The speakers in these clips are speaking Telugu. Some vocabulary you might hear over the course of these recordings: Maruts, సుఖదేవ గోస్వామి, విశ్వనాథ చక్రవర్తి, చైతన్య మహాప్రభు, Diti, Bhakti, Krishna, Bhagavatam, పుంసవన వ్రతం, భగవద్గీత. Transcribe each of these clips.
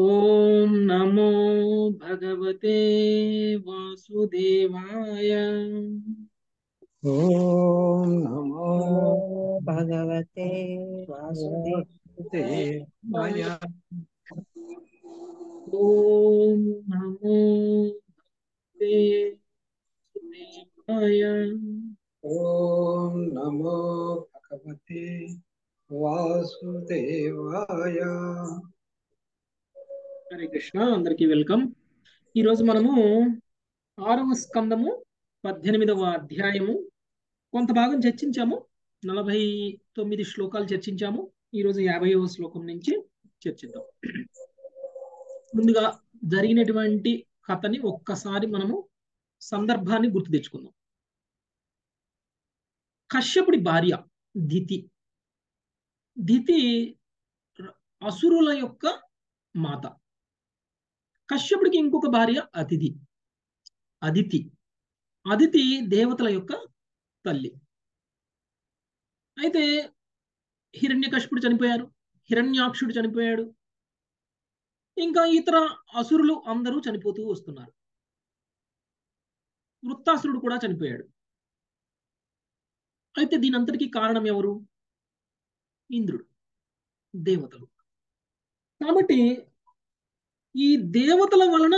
ओम नमो भगवते वासुदेवाय। ओम नमो भगवते वासुदेवाय। ओम नमो भगवते वासुदेवाय। ओम नमो भगवते वासुदेवाय। हरे कृष्ण अंदर की वेलकम। मनमु आरव स्कंदमु 18వ అధ్యాయము కొంత భాగం చర్చించాము। 49 శ్లోకాలు చర్చించాము। ఈ రోజు 50వ శ్లోకం నుంచి చర్చిద్దాం। ముందుగా జరిగినటువంటి కథని ఒక్కసారి మనము సందర్భాన్ని గుర్తు తెచ్చుకుందాం। కశ్యపుడి భార్య దితి అసురుల యొక్క మాత। కశ్యపుడికి ఇంకొక భార్య అదితి దేవతల యొక్క తల్లి। అయితే హిరణ్యకశ్యపుడు చనిపోయారు, హిరణ్యాక్షుడు చనిపోయాడు, ఇంకా ఇతర అసురులు అందరూ చనిపోతూ వస్తున్నారు, వృత్తాసురుడు కూడా చనిపోయాడు। అయితే దీనంతటికీ కారణం ఎవరు? ఇంద్రుడు, దేవతలు। కాబట్టి ఈ దేవతల వలన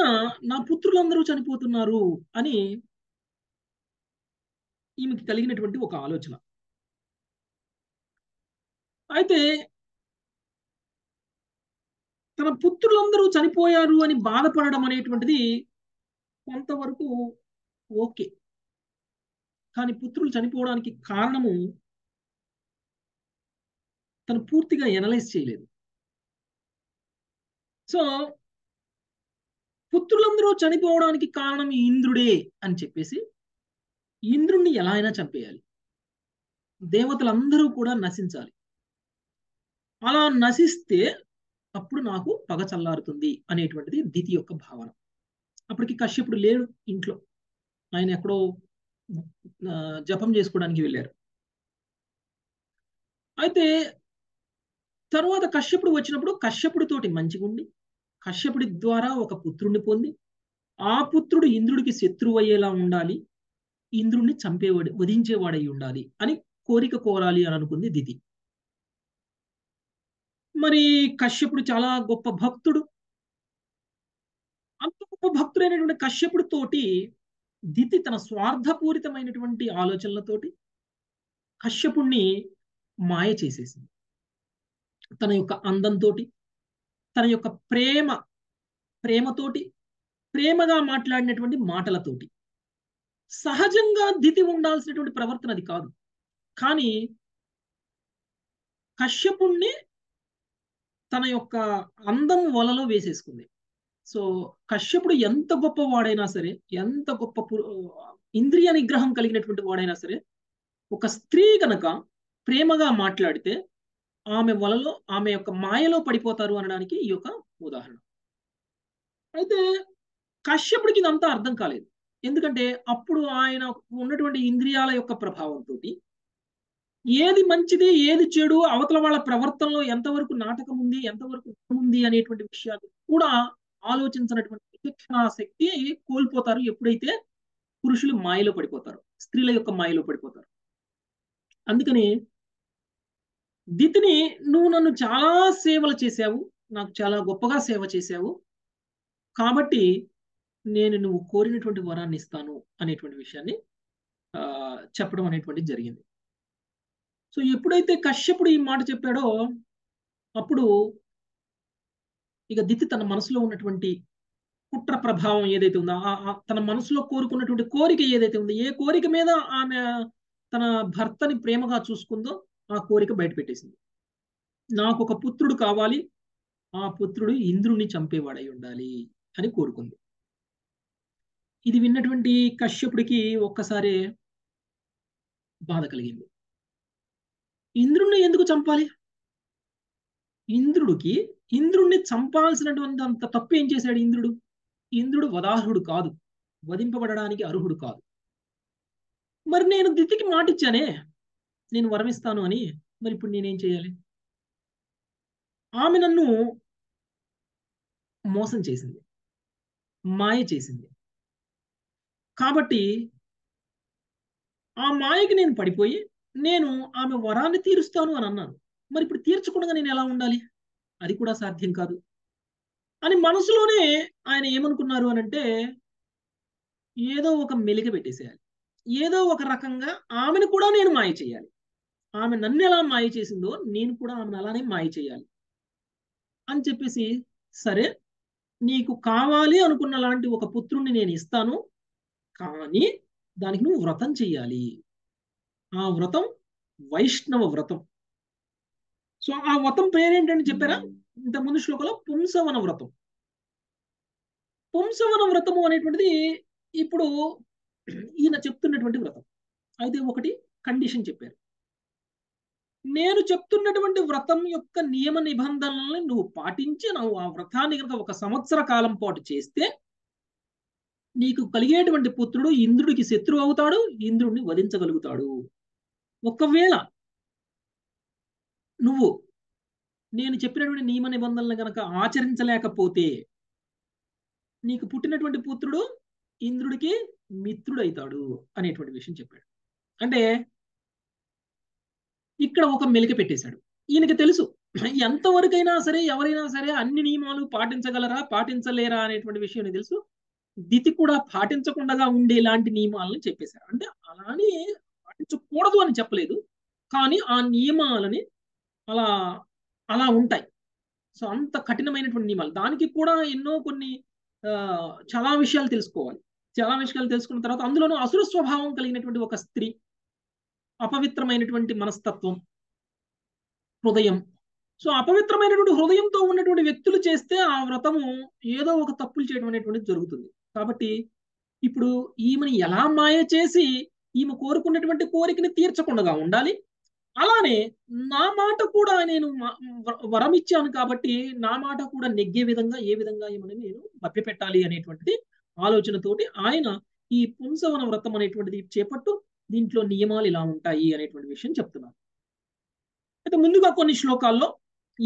నా పుత్రులందరూ చనిపోతున్నారు అని ఈమెకి కలిగినటువంటి ఒక ఆలోచన। అయితే తన పుత్రులందరూ చనిపోయారు అని బాధపడడం అనేటువంటిది కొంతవరకు ఓకే, కానీ పుత్రులు చనిపోవడానికి కారణము తను పూర్తిగా ఎనలైజ్ చేయలేదు। సో పుత్రులందరూ చనిపోవడానికి కారణం ఇంద్రుడే అని చెప్పేసి ఇంద్రుణ్ణి ఎలా అయినా చంపేయాలి, దేవతలందరూ కూడా నశించాలి, అలా నశిస్తే అప్పుడు నాకు పగ చల్లారుతుంది అనేటువంటిది దితి యొక్క భావన। అప్పటికి కశ్యపుడు లేడు ఇంట్లో, ఆయన ఎక్కడో జపం చేసుకోవడానికి వెళ్ళారు। అయితే తర్వాత కశ్యపుడు వచ్చినప్పుడు కశ్యపుడితోటి మంచిగా ఉండి కశ్యపుడి ద్వారా ఒక పుత్రుడిని పొంది ఆ పుత్రుడు ఇంద్రుడికి శత్రువు అయ్యేలా ఉండాలి, ఇంద్రుడిని చంపేవాడు వధించేవాడై ఉండాలి అని కోరిక కోరాలి అని అనుకుంది దితి। మరి కశ్యపుడు చాలా గొప్ప భక్తుడు, అంత గొప్ప భక్తుడైనటువంటి కశ్యపుడితోటి దితి తన స్వార్థపూరితమైనటువంటి ఆలోచనలతోటి కశ్యపుణ్ణి మాయ చేసేసింది। తన యొక్క అందంతో, తన యొక్క ప్రేమతోటి, ప్రేమగా మాట్లాడినటువంటి మాటలతోటి। సహజంగా దితి ఉండాల్సినటువంటి ప్రవర్తన అది కాదు, కానీ కశ్యపుణ్ణి తన యొక్క అందం వలలో వేసేసుకుంది। సో కశ్యపుడు ఎంత గొప్పవాడైనా సరే, ఎంత గొప్ప ఇంద్రియ నిగ్రహం కలిగినటువంటి వాడైనా సరే, ఒక స్త్రీ కనుక ప్రేమగా మాట్లాడితే ఆమె వలలో, ఆమె యొక్క మాయలో పడిపోతారు అనడానికి ఈ యొక్క ఉదాహరణ। అయితే కశ్యపుడికి ఇదంతా అర్థం కాలేదు, ఎందుకంటే అప్పుడు ఆయన ఉన్నటువంటి ఇంద్రియాల యొక్క ప్రభావంతో ఏది మంచిది ఏది చెడు, అవతల వాళ్ళ ప్రవర్తనలో ఎంతవరకు నాటకం ఉంది ఎంతవరకు ఉంది అనేటువంటి విషయాలు కూడా ఆలోచించినటువంటి విచక్షణా శక్తి కోల్పోతారు ఎప్పుడైతే పురుషులు మాయలో పడిపోతారు, స్త్రీల యొక్క మాయలో పడిపోతారు। అందుకని దితిని, నువ్వు నన్ను చాలా సేవలు చేశావు, నాకు చాలా గొప్పగా సేవ చేశావు, కాబట్టి నేను నువ్వు కోరినటువంటి వరాన్ని ఇస్తాను అనేటువంటి విషయాన్ని చెప్పడం అనేటువంటిది జరిగింది। సో ఎప్పుడైతే కశ్యపుడు ఈ మాట చెప్పాడో అప్పుడు ఇక దితి తన మనసులో ఉన్నటువంటి కుట్ర ప్రభావం ఏదైతే ఉందో, తన మనసులో కోరుకున్నటువంటి కోరిక ఏదైతే ఉందో, ఏ కోరిక మీద ఆమె తన భర్తని ప్రేమగా చూసుకుందో ఆ కోరిక బయట పెట్టేసింది। నాకు ఒక పుత్రుడు కావాలి, ఆ పుత్రుడు ఇంద్రుణ్ణి చంపేవాడై ఉండాలి అని కోరుకుంది। ఇది విన్నటువంటి కశ్యపుడికి ఒక్కసారి బాధ కలిగింది। ఇంద్రుణ్ణి ఎందుకు చంపాలి? ఇంద్రుణ్ణి చంపాల్సినటువంటి అంత తప్పు ఏం చేశాడు ఇంద్రుడు? ఇంద్రుడు వదార్హుడు కాదు, వధింపబడడానికి అర్హుడు కాదు। మరి నేను దితికి మాటిచ్చానే, నేను వరమిస్తాను అని, మరి ఇప్పుడు నేనేం చేయాలి? ఆమె నన్ను మోసం చేసింది, మాయ చేసింది. కాబట్టి ఆ మాయకి నేను పడిపోయి నేను ఆమె వరాన్ని తీరుస్తాను అని అన్నాను. మరి ఇప్పుడు తీర్చకుండా నేను ఎలా ఉండాలి? అది కూడా సాధ్యం కాదు అని మనసులోనే ఆయన ఏమనుకున్నారు అని అంటే, ఏదో ఒక మెలిక పెట్టేసేయాలి, ఏదో ఒక రకంగా ఆమెను కూడా నేను మాయ చేయాలి, ఆమె నన్ను ఎలా మాయ చేసిందో నేను కూడా ఆమెను అలానే మాయ చేయాలి అని చెప్పేసి, సరే నీకు కావాలి అనుకున్న లాంటి ఒక పుత్రుణ్ణి నేను ఇస్తాను, కానీ దానికి నువ్వు వ్రతం చెయ్యాలి. ఆ వ్రతం వైష్ణవ వ్రతం. సో ఆ వ్రతం పేరేంటని చెప్పారా ఇంతకుముందు శ్లోకంలో, పుంసవన వ్రతం. పుంసవన వ్రతము అనేటువంటిది ఇప్పుడు ఈయన చెప్తున్నటువంటి వ్రతం. అయితే ఒకటి కండిషన్ చెప్పారు, నేను చెప్తున్నటువంటి వ్రతం యొక్క నియమ నిబంధనలను నువ్వు పాటించి నువ్వు ఆ వ్రతాన్ని కనుక 1 సంవత్సర కాలం పాటు చేస్తే నీకు కలిగేటువంటి పుత్రుడు ఇంద్రుడికి శత్రువు అవుతాడు, ఇంద్రుడిని వధించగలుగుతాడు. ఒకవేళ నువ్వు నేను చెప్పినటువంటి నియమ నిబంధనలు కనుక ఆచరించలేకపోతే నీకు పుట్టినటువంటి పుత్రుడు ఇంద్రుడికి మిత్రుడైతాడు అనేటువంటి విషయం చెప్పాడు. అంటే ఇక్కడ ఒక మెలిక పెట్టేశాడు. ఈయనకి తెలుసు ఎంతవరకైనా సరే ఎవరైనా సరే అన్ని నియమాలు పాటించగలరా పాటించలేరా అనేటువంటి విషయం తెలుసు. దితి కూడా పాటించకుండా ఉండే లాంటి నియమాలను చెప్పేశారు. అంటే అలానే పాటించకూడదు అని చెప్పలేదు, కానీ ఆ నియమాలని అలా అలా ఉంటాయి. సో అంత కఠినమైనటువంటి నియమాలు, దానికి కూడా ఎన్నో కొన్ని చాలా విషయాలు తెలుసుకోవాలి. చాలా విషయాలు తెలుసుకున్న తర్వాత అందులోనూ అసుర స్వభావం కలిగినటువంటి ఒక స్త్రీ, అపవిత్రమైనటువంటి మనస్తత్వం, హృదయం. సో అపవిత్రమైనటువంటి హృదయంతో ఉన్నటువంటి వ్యక్తులు చేస్తే ఆ వ్రతము ఏదో ఒక తప్పులు చేయడం అనేటువంటిది జరుగుతుంది. కాబట్టి ఇప్పుడు ఈమెను ఎలా మాయ చేసి ఈమె కోరుకున్నటువంటి కోరికని తీర్చకుండా ఉండాలి, అలానే నా మాట కూడా నేను వరం ఇచ్చాను కాబట్టి నా మాట కూడా నెగ్గే విధంగా ఏ విధంగా ఏమని నేను మభ్యపెట్టాలి అనేటువంటిది ఆలోచనతోటి ఆయన ఈ పుంసవన వ్రతం అనేటువంటిది చేపట్టు, దీంట్లో నియమాలు ఇలా ఉంటాయి అనేటువంటి విషయం చెప్తున్నారు. అయితే ముందుగా కొన్ని శ్లోకాల్లో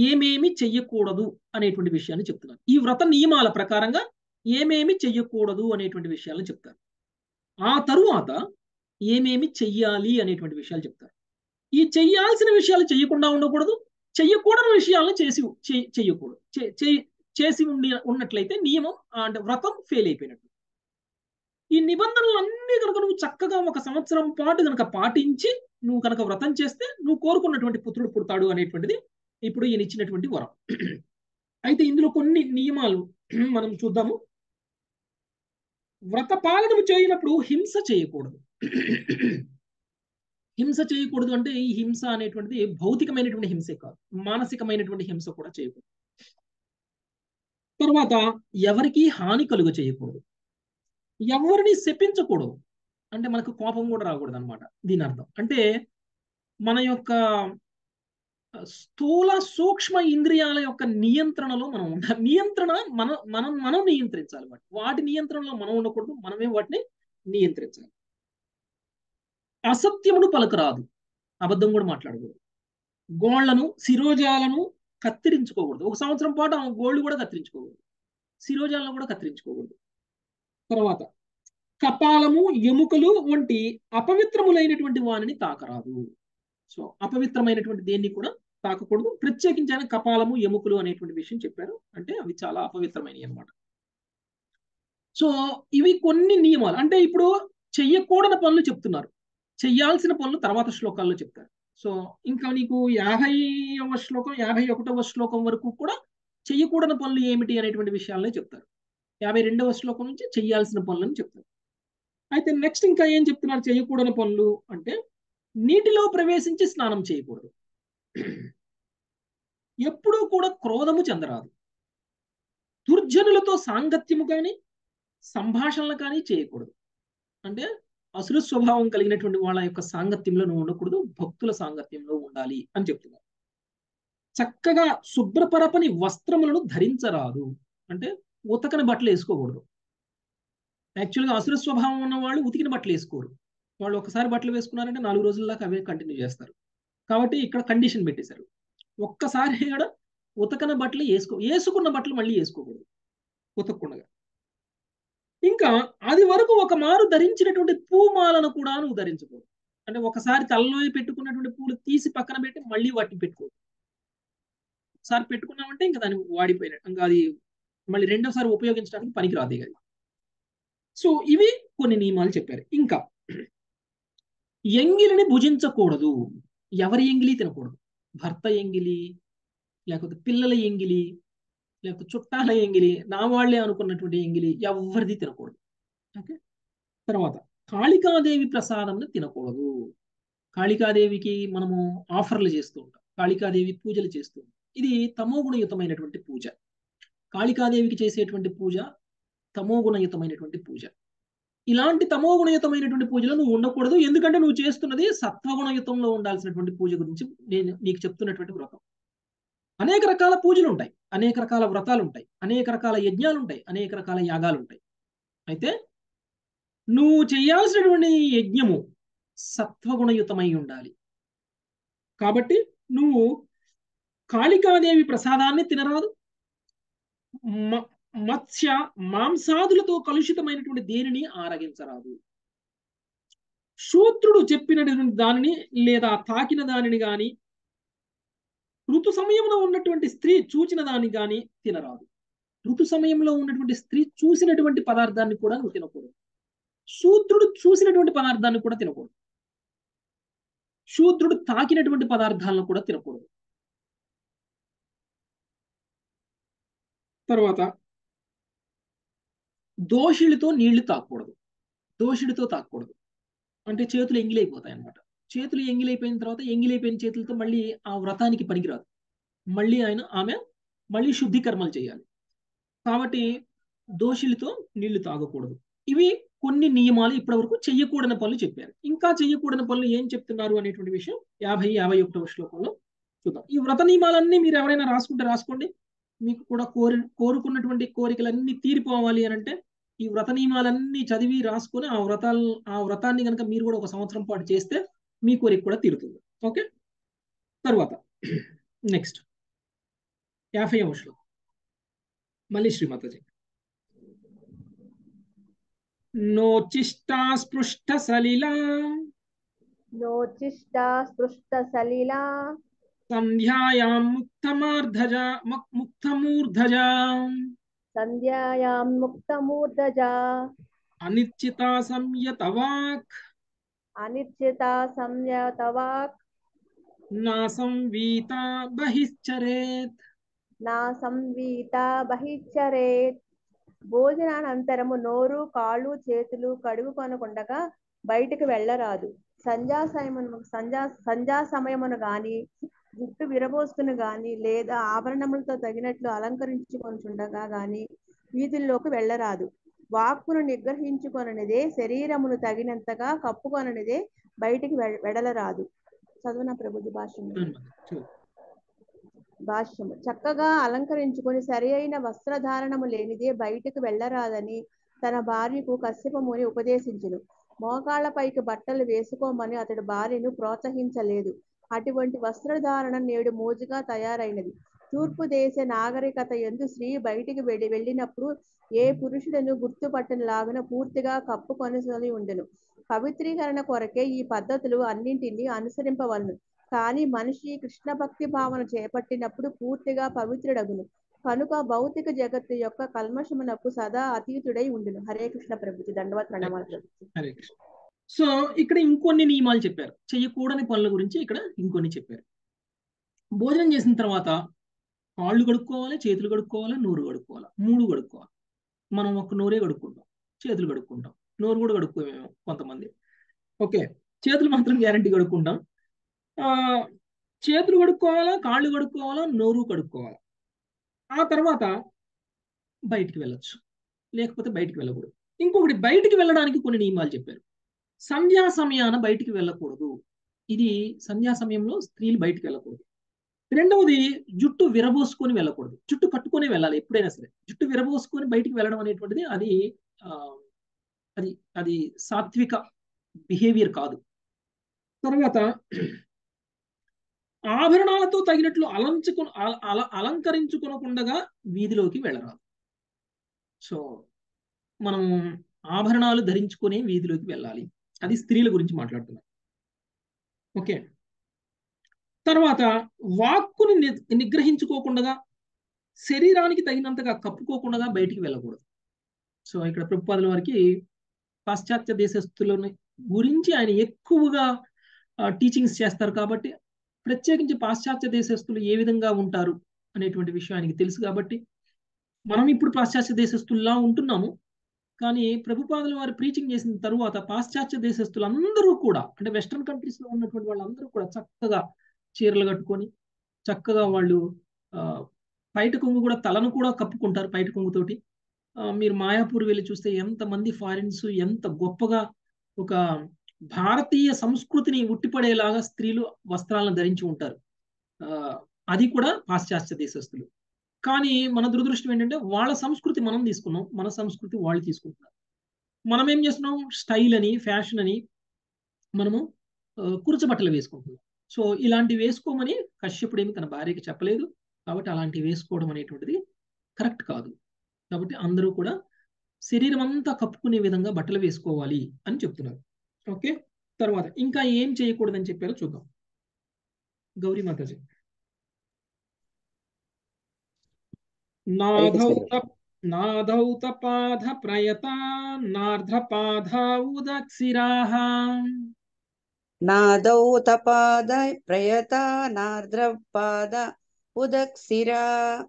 ఏమేమి చెయ్యకూడదు అనేటువంటి విషయాన్ని చెప్తున్నారు. ఈ వ్రత నియమాల ప్రకారంగా ఏమేమి చెయ్యకూడదు అనేటువంటి విషయాలను చెప్తారు. ఆ తరువాత ఏమేమి చెయ్యాలి అనేటువంటి విషయాలు చెప్తారు. ఈ చెయ్యాల్సిన విషయాలు చెయ్యకుండా ఉండకూడదు, చెయ్యకూడని విషయాలను చెయ్యకూడదు. చేసి ఉన్నట్లయితే నియమం అంటే వ్రతం ఫెయిల్ అయిపోయినట్టు. ఈ నిబంధనలన్నీ కనుక నువ్వు చక్కగా 1 సంవత్సరం పాటు కనుక పాటించి నువ్వు కనుక వ్రతం చేస్తే నువ్వు కోరుకున్నటువంటి పుత్రుడు పుడతాడు అనేటువంటిది ఇప్పుడు ఈయన ఇచ్చినటువంటి వరం. అయితే ఇందులో కొన్ని నియమాలు మనం చూద్దాము. వ్రత పాలనము చేయనప్పుడు హింస చేయకూడదు. హింస చేయకూడదు అంటే ఈ హింస అనేటువంటిది భౌతికమైనటువంటి హింసే కాదు, మానసికమైనటువంటి హింస కూడా చేయకూడదు. తర్వాత ఎవరికి హాని కలుగ చేయకూడదు, ఎవరిని శపించకూడదు. అంటే మనకు కోపం కూడా రాకూడదు అనమాట దీని అర్థం. అంటే మన యొక్క స్థూల సూక్ష్మ ఇంద్రియాల యొక్క నియంత్రణలో మనం ఉండాలి. నియంత్రణ మనం నియంత్రించాలి. వాటి నియంత్రణలో మనం ఉండకూడదు, మనమే వాటిని నియంత్రించాలి. అసత్యమును పలకరాదు, అబద్ధం కూడా మాట్లాడకూడదు. గోళ్లను శిరోజాలను కత్తిరించుకోకూడదు. 1 సంవత్సరం పాటు ఆమె గోళ్ళు కూడా కత్తిరించుకోకూడదు, శిరోజాలను కూడా కత్తిరించుకోకూడదు. తర్వాత కపాలము ఎముకలు వంటి అపవిత్రములైనటువంటి వానిని తాకరాదు. సో అపవిత్రమైనటువంటి దేన్ని కూడా తాకకూడదు. ప్రత్యేకించి ఆయన కపాలము ఎముకలు అనేటువంటి విషయం చెప్పారు, అంటే అవి చాలా అపవిత్రమైనవి అనమాట. సో ఇవి కొన్ని నియమాలు. అంటే ఇప్పుడు చెయ్యకూడని పనులు చెప్తున్నారు, చెయ్యాల్సిన పనులు తర్వాత శ్లోకాల్లో చెప్తారు. సో ఇంకా నీకు 50వ శ్లోకం 51వ శ్లోకం వరకు కూడా చెయ్యకూడని పనులు ఏమిటి అనేటువంటి విషయాలనే చెప్తారు. 52వ శ్లోకం నుంచి చేయాల్సిన పనులను చెప్తారు. అయితే నెక్స్ట్ ఇంకా ఏం చెప్తున్నారు చేయకూడని పనులు అంటే, నీటిలో ప్రవేశించి స్నానం చేయకూడదు, ఎప్పుడూ కూడా క్రోధము చెందరాదు, దుర్జనులతో సాంగత్యము కానీ సంభాషణలు కానీ చేయకూడదు. అంటే అసురు స్వభావం కలిగినటువంటి వాళ్ళ యొక్క సాంగత్యంలో నువ్వు ఉండకూడదు, భక్తుల సాంగత్యంలో ఉండాలి అని చెప్తున్నారు. చక్కగా శుభ్రపరపని వస్త్రములను ధరించరాదు, అంటే ఉతకని బట్టలు వేసుకోకూడదు. యాక్చువల్గా అసుర స్వభావం ఉన్న వాళ్ళు ఉతికిన బట్టలు వేసుకోరు, వాళ్ళు ఒకసారి బట్టలు వేసుకున్నారంటే 4 రోజుల దాకా అవే కంటిన్యూ చేస్తారు. కాబట్టి ఇక్కడ కండిషన్ పెట్టేశారు, ఒక్కసారి కూడా ఉతకన బట్టలు వేసుకున్న బట్టలు మళ్ళీ వేసుకోకూడదు ఉతకకుండా. ఇంకా అది వరకు ఒక మారు ధరించినటువంటి పూమాలను కూడా నువ్వు ధరించకూడదు. అంటే ఒకసారి తలలో పెట్టుకున్నటువంటి పూలు తీసి పక్కన పెట్టి మళ్ళీ వాటిని పెట్టుకోదు. ఒకసారి పెట్టుకున్నామంటే ఇంకా దాన్ని వాడిపోయినట్టు, ఇంకా అది మళ్ళీ రెండోసారి ఉపయోగించడానికి పనికిరాదే కదా. సో ఇవి కొన్ని నియమాలు చెప్పారు. ఇంకా ఎంగిలిని భుజించకూడదు. ఎవరి ఎంగిలి తినకూడదు. భర్త ఎంగిలి, లేకపోతే పిల్లల ఎంగిలి, లేకపోతే చుట్టాల ఎంగిలి, నా వాళ్లే అనుకున్నటువంటి ఎంగిలి ఎవరిది తినకూడదు. ఓకే. తర్వాత కాళికాదేవి ప్రసాదంను తినకూడదు. కాళికాదేవికి మనము ఆఫర్లు చేస్తూ ఉంటాం, కాళికాదేవి పూజలు చేస్తూ ఉంటాం. ఇది తమోగుణయుతమైనటువంటి పూజ. కాళికాదేవికి చేసేటువంటి పూజ తమోగుణయుతమైనటువంటి పూజ. ఇలాంటి తమోగుణయుతమైనటువంటి పూజలో నువ్వు ఉండకూడదు. ఎందుకంటే నువ్వు చేస్తున్నది సత్వగుణయుతంలో ఉండాల్సినటువంటి పూజ గురించి నేను నీకు చెప్తున్నటువంటి వ్రతం. అనేక రకాల పూజలు ఉంటాయి, అనేక రకాల వ్రతాలు ఉంటాయి, అనేక రకాల యజ్ఞాలు ఉంటాయి, అనేక రకాల యాగాలు ఉంటాయి. అయితే నువ్వు చేయాల్సినటువంటి యజ్ఞము సత్వగుణయుతమై ఉండాలి. కాబట్టి నువ్వు కాళికాదేవి ప్రసాదాన్ని తినరాదు. మత్స్య మాంసాదులతో కలుషితమైనటువంటి దేనిని ఆరగించరాదు. శూద్రుడు చెప్పినటువంటి దానిని లేదా తాకిన దానిని కానీ, ఋతు సమయంలో ఉన్నటువంటి స్త్రీ చూచిన దాన్ని కానీ తినరాదు. ఋతు సమయంలో ఉన్నటువంటి స్త్రీ చూసినటువంటి పదార్థాన్ని కూడా నువ్వు తినకూడదు. శూద్రుడు చూసినటువంటి పదార్థాన్ని కూడా తినకూడదు. శూద్రుడు తాకినటువంటి పదార్థాలను కూడా తినకూడదు. తర్వాత దోషులతో నీళ్లు తాకూడదు. దోషుడితో తాకూడదు అంటే చేతులు ఎంగిలైపోతాయి అన్నమాట. చేతులు ఎంగిలైపోయిన తర్వాత ఎంగిలైపోయిన చేతులతో మళ్ళీ ఆ వ్రతానికి పనికిరాదు. మళ్ళీ ఆమె శుద్ధి కర్మలు చేయాలి. కాబట్టి దోషులతో నీళ్లు తాగకూడదు. ఇవి కొన్ని నియమాలు. ఇప్పటివరకు చెయ్యకూడని పనులు చెప్పారు. ఇంకా చెయ్యకూడని పనులు ఏం చెప్తున్నారు అనేటువంటి విషయం 50-51వ శ్లోకంలో చూద్దాం. ఈ వ్రత నియమాలన్నీ మీరు ఎవరైనా రాసుకుంటే రాసుకోండి. మీకు కూడా కోరుకున్నటువంటి కోరికలన్నీ తీరిపోవాలి అని అంటే ఈ వ్రత నియమాలన్నీ చదివి రాసుకొని ఆ వ్రతాన్ని కనుక మీరు కూడా 1 సంవత్సరం పాటు చేస్తే మీ కోరిక కూడా తీరుతుంది. ఓకే. తర్వాత నెక్స్ట్ 50వ శ్లోకం మళ్ళీ శ్రీమాతాజీ. నోచిష్టాస్పృష్టసలిలా సంధ్యాయాం ముక్తమూర్ధజా అనిశ్చితా సంయతవాక్ నాసంవీతా బహిశ్చరేత్ భోజనానంతరము నోరు, కాళ్ళు, చేతులు కడుగుకొనకుండగా బయటకు వెళ్ళరాదు. సంధ్యాసమయమును గాని, జుట్టు విరబోసుకుని గాని, లేదా ఆభరణములతో తగినట్లు అలంకరించుకొనుచుండగా గాని వీధుల్లోకి వెళ్ళరాదు. వాక్కును నిగ్రహించుకొననిదే, శరీరమును తగినంతగా కప్పుకొననిదే బయటికి వెడలరాదు. చదువున ప్రభుజీ భాష్యము. చక్కగా అలంకరించుకుని సరి అయిన వస్త్రధారణము లేనిదే బయటకు వెళ్ళరాదని తన భార్యకు కశ్యపముని ఉపదేశించెను. మోకాళ్లపైకి బట్టలు వేసుకోమని అతడు భార్యను ప్రోత్సహించలేదు. అటువంటి వస్త్రధారణ నేడు మోజుగా తయారైనది. తూర్పు దేశ నాగరికత యందు స్త్రీ బయటికి వెళ్ళినప్పుడు ఏ పురుషుడను గుర్తుపట్టనిలాగున పూర్తిగా కప్పు కొనసాగి ఉండను. పవిత్రీకరణ కొరకే ఈ పద్ధతులు అన్నింటినీ అనుసరింపవలను. కానీ మనిషి కృష్ణ భక్తి భావన చేపట్టినప్పుడు పూర్తిగా పవిత్రుడగును. కనుక భౌతిక జగత్తు యొక్క కల్మషమునకు సదా అతీతుడై ఉండును. హరే కృష్ణ ప్రభుజీ. ధన్యవాద ప్రణామాలు. హరే కృష్ణ. సో ఇక్కడ ఇంకొన్ని నియమాలు చెప్పారు. చెయ్యకూడని పనుల గురించి ఇక్కడ ఇంకొన్ని చెప్పారు. భోజనం చేసిన తర్వాత కాళ్ళు కడుక్కోవాలి, చేతులు కడుక్కోవాలి, నోరు కడుక్కోవాలి. 3 కడుక్కోవాలి. మనం ఒక నోరే కడుక్కుంటాం, చేతులు కడుక్కుంటాం, నోరు కూడా కడుక్కోమేమో కొంతమంది. ఓకే. చేతులు మాత్రం గ్యారంటీ కడుక్కుంటాం. చేతులు కడుక్కోవాలా, కాళ్ళు కడుక్కోవాలా, నోరు కడుక్కోవాలా. ఆ తర్వాత బయటికి వెళ్ళొచ్చు, లేకపోతే బయటికి వెళ్ళకూడదు. ఇంకొకటి బయటికి వెళ్ళడానికి కొన్ని నియమాలు చెప్పారు. సంధ్యా సమయాన బయటికి వెళ్ళకూడదు. ఇది సంధ్యా సమయంలో స్త్రీలు బయటికి వెళ్ళకూడదు. 2వది జుట్టు విరబోసుకొని వెళ్ళకూడదు. జుట్టు కట్టుకొని వెళ్ళాలి ఎప్పుడైనా సరే. జుట్టు విరబోసుకొని బయటికి వెళ్ళడం అనేటువంటిది అది సాత్విక బిహేవియర్ కాదు. తర్వాత ఆభరణాలతో తగినట్లు అలంకరించుకొనకుండగా వీధిలోకి వెళ్ళరాదు. సో మనం ఆభరణాలు ధరించుకొని వీధిలోకి వెళ్ళాలి. అది స్త్రీల గురించి మాట్లాడుతున్నాం. ఓకే, తర్వాత వాక్కుని నిగ్రహించుకోకుండా శరీరానికి తగినంతగా కప్పుకోకుండా బయటికి వెళ్ళకూడదు. సో ఇక్కడ ప్రభుపాదుల వారికి పాశ్చాత్య దేశస్తులని గురించి ఆయన ఎక్కువగా టీచింగ్స్ చేస్తారు కాబట్టి, ప్రత్యేకించి పాశ్చాత్య దేశస్తులు ఏ విధంగా ఉంటారు అనేటువంటి విషయం ఆయనకి తెలుసు కాబట్టి, మనం ఇప్పుడు పాశ్చాత్య దేశస్తుల్లా ఉంటున్నాము. కానీ ప్రభుపాదుల వారు ప్రీచింగ్ చేసిన తరువాత పాశ్చాత్య దేశస్తులందరూ కూడా, అంటే వెస్ట్రన్ కంట్రీస్లో ఉన్నటువంటి వాళ్ళందరూ కూడా చక్కగా చీరలు కట్టుకొని చక్కగా వాళ్ళు పైట కొంగు కూడా, తలను కూడా కప్పుకుంటారు పైట కొంగుతోటి. మీరు మాయాపూర్ వెళ్ళి చూస్తే ఎంతమంది ఫారిన్స్ ఎంత గొప్పగా ఒక భారతీయ సంస్కృతిని ఉట్టిపడేలాగా స్త్రీలు వస్త్రాలను ధరించి ఉంటారు, అది కూడా పాశ్చాత్య దేశస్తులు. కానీ మన దురదృష్టం ఏంటంటే వాళ్ళ సంస్కృతి మనం తీసుకున్నాం, మన సంస్కృతి వాళ్ళు తీసుకుంటున్నారు. మనం ఏం చేస్తున్నాం, స్టైల్ అని ఫ్యాషన్ అని మనము కురచబట్టలు వేసుకుంటున్నాం. సో ఇలాంటివి వేసుకోమని కశ్యపుడు ఏమి తన భార్యకి చెప్పలేదు కాబట్టి అలాంటివి వేసుకోవడం అనేటువంటిది కరెక్ట్ కాదు. కాబట్టి అందరూ కూడా శరీరం అంతా కప్పుకునే విధంగా బట్టలు వేసుకోవాలి అని చెప్తున్నారు. ఓకే, తర్వాత ఇంకా ఏం చేయకూడదని చెప్పారో చూద్దాం. గౌరీ మాతాజీ, నాధౌతపాధ ప్రయతా నార్ధపాధా ఉదక్షిరాః. నాధౌతపాధ ప్రయతా నార్ధపాధా ఉదక్షిరాః.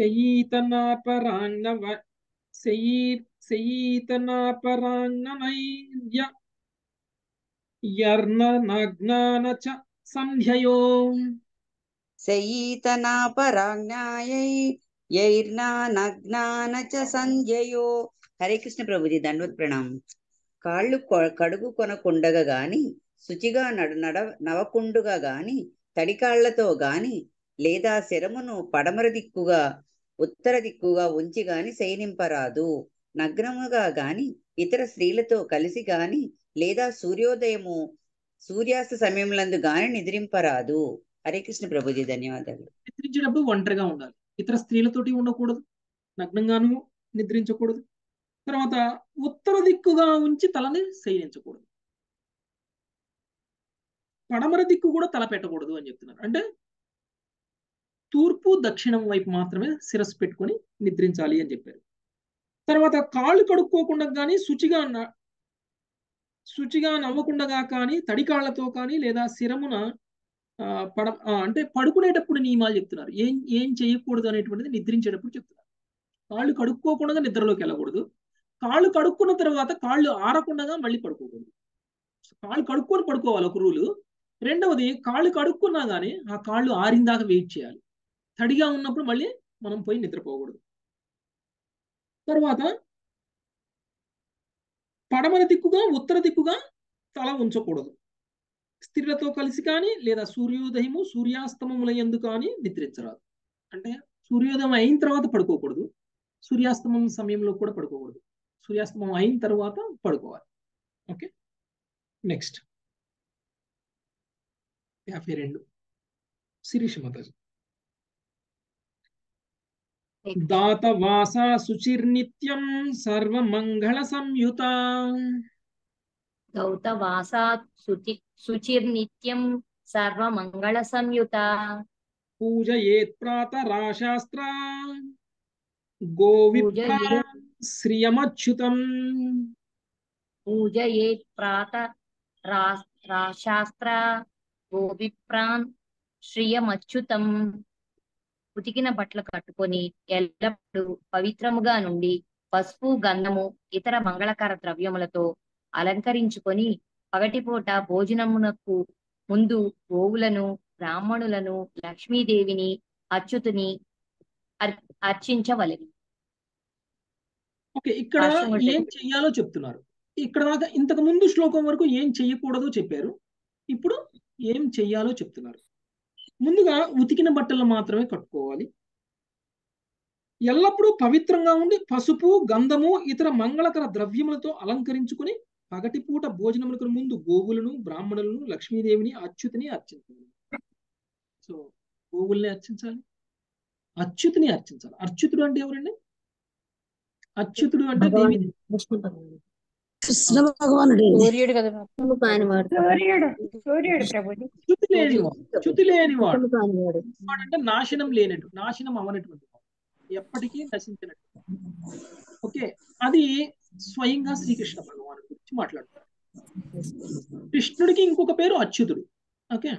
శయీతనాపరాంగనైర్య యర్ణనగ్నానచ సంధ్యయో. శయీతనాపరాంగణ్యై యైర్ణనగ్నానచ సంధ్యయో. హరే కృష్ణ ప్రభుజీ, దండవత్ ప్రణామం. కాళ్ళు కడుగు కొనకుండగా గాని, శుచిగా నవకుండుగా గాని, తడికాళ్లతో గాని, లేదా శరమును పడమర దిక్కుగా ఉత్తర దిక్కుగా ఉంచి గాని శయనింపరాదు. నగ్నముగా గాని, ఇతర స్త్రీలతో కలిసి గాని, లేదా సూర్యోదయము సూర్యాస్త సమయంలందు గాని నిద్రింపరాదు. హరే కృష్ణ ప్రభుజీ, ధన్యవాదాలు. నిద్రించేటప్పుడు ఒంటరిగా ఉండాలి, ఇతర స్త్రీలతోటి ఉండకూడదు, నగ్నంగాను నిద్రించకూడదు. తర్వాత ఉత్తర దిక్కుగా ఉంచి తలని శయనించకూడదు, పడమర దిక్కు కూడా తల పెట్టకూడదు అని చెప్తున్నారు. అంటే తూర్పు దక్షిణం వైపు మాత్రమే శిరస్సు పెట్టుకొని నిద్రించాలి అని చెప్పారు. తర్వాత కాళ్ళు కడుక్కోకుండా కానీ, శుచిగా నవ్వకుండా కానీ, తడి కాళ్లతో కానీ, లేదా శిరమున అంటే పడుకునేటప్పుడు నియమాలు చెప్తున్నారు. ఏం చేయకూడదు అనేటువంటిది నిద్రించేటప్పుడు చెప్తున్నారు. కాళ్ళు కడుక్కోకుండా నిద్రలోకి వెళ్ళకూడదు. కాళ్ళు కడుక్కున్న తర్వాత కాళ్ళు ఆరకుండా మళ్ళీ పడుకోకూడదు. కాళ్ళు కడుక్కొని పడుకోవాలి ఒక రూలు. రెండవది, కాళ్ళు కడుక్కున్నా కానీ ఆ కాళ్ళు ఆరిందాక వెయిట్ చేయాలి. తడిగా ఉన్నప్పుడు మళ్ళీ మనం పోయి నిద్రపోకూడదు. తర్వాత పడమర దిక్కుగా ఉత్తర దిక్కుగా తల ఉంచకూడదు. స్త్రీలతో కలిసి కానీ, లేదా సూర్యోదయము సూర్యాస్తమముల యందు కానీ నిద్రించరాదు. అంటే సూర్యోదయం అయిన తర్వాత పడుకోకూడదు, సూర్యాస్తమం సమయంలో కూడా పడుకోకూడదు, సూర్యాస్తమం అయిన తర్వాత పడుకోవాలి. Okay, next 52 Sirisha Mataji. దాతవాసా శుచిర్నిత్యం సర్వమంగళ సంయుత. దౌతవాసా శుచిర్నిత్యం సర్వమంగళ సంయుత. పూజయేత్ ప్రాతరాశాస్త్ర గోవిత్రం శ్రియమచ్యుతం. పూజయేత్ ప్రాతరాశాస్త్ర గోవిప్రాన్ శ్రియమచ్యుతం. ఉతికిన బట్టలు కట్టుకొని ఎల్లప్పుడూ పవిత్రముగా నుండి పసుపు, గంధము, ఇతర మంగళకర ద్రవ్యములతో అలంకరించుకొని పగటిపూట భోజనమునకు ముందు గోవులను, బ్రాహ్మణులను, లక్ష్మీదేవిని, అచ్యుతుని అర్చించవలెను. ఓకే, ఇక్కడ ఏం చెయ్యాలో చెప్తున్నారు. ఇక్కడ దాకా ఇంతకు ముందు శ్లోకం వరకు ఏం చెయ్యకూడదో చెప్పారు, ఇప్పుడు ఏం చెయ్యాలో చెప్తున్నారు. ముందుగా ఉతికిన బట్టలు మాత్రమే కట్టుకోవాలి. ఎల్లప్పుడూ పవిత్రంగా ఉండి పసుపు, గంధము, ఇతర మంగళకర ద్రవ్యములతో అలంకరించుకుని పగటిపూట భోజనములకు ముందు గోవులను, బ్రాహ్మణులను, లక్ష్మీదేవిని, అచ్యుతిని అర్చించాలి. సో గోవుల్ని అర్చించాలి, అచ్యుతుని అర్చించాలి. అచ్యుతుడు అంటే ఎవరండి? అచ్యుతుడు అంటే కృష్ణ భగవానుడు, సూర్యుడు కదా. చ్యుతి లేనివాడు అంటే నాశనం లేనట్టు, నాశనం అవనటువంటి, ఎప్పటికీ నశించినట్టు. ఓకే, అది స్వయంగా శ్రీకృష్ణ భగవానుడు గురించి మాట్లాడుతాడు. కృష్ణుడికి ఇంకొక పేరు అచ్యుతుడు. ఓకే,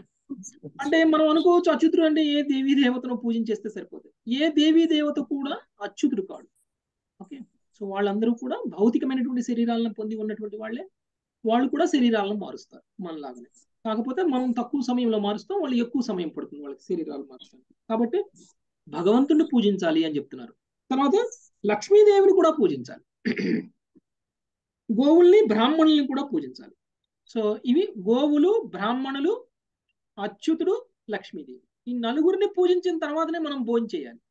అంటే మనం అనుకోవచ్చు అచ్యుతుడు అంటే ఏ దేవీ దేవతను పూజించేస్తే సరిపోతుంది. ఏ దేవీ దేవత కూడా అచ్యుతుడు కాదు. ఓకే, సో వాళ్ళందరూ కూడా భౌతికమైనటువంటి శరీరాలను పొంది ఉన్నటువంటి వాళ్ళే. వాళ్ళు కూడా శరీరాలను మారుస్తారు మనలాగానే, కాకపోతే మనం తక్కువ సమయంలో మారుస్తాం, వాళ్ళు ఎక్కువ సమయం పడుతుంది వాళ్ళకి శరీరాలు మారుస్తారు. కాబట్టి భగవంతుడిని పూజించాలి అని చెప్తున్నారు. తర్వాత లక్ష్మీదేవిని కూడా పూజించాలి, గోవుల్ని బ్రాహ్మణుల్ని కూడా పూజించాలి. సో ఇవి గోవులు, బ్రాహ్మణులు, అచ్యుతుడు, లక్ష్మీదేవి, ఈ నలుగురిని పూజించిన తర్వాతనే మనం భోజనం చేయాలి.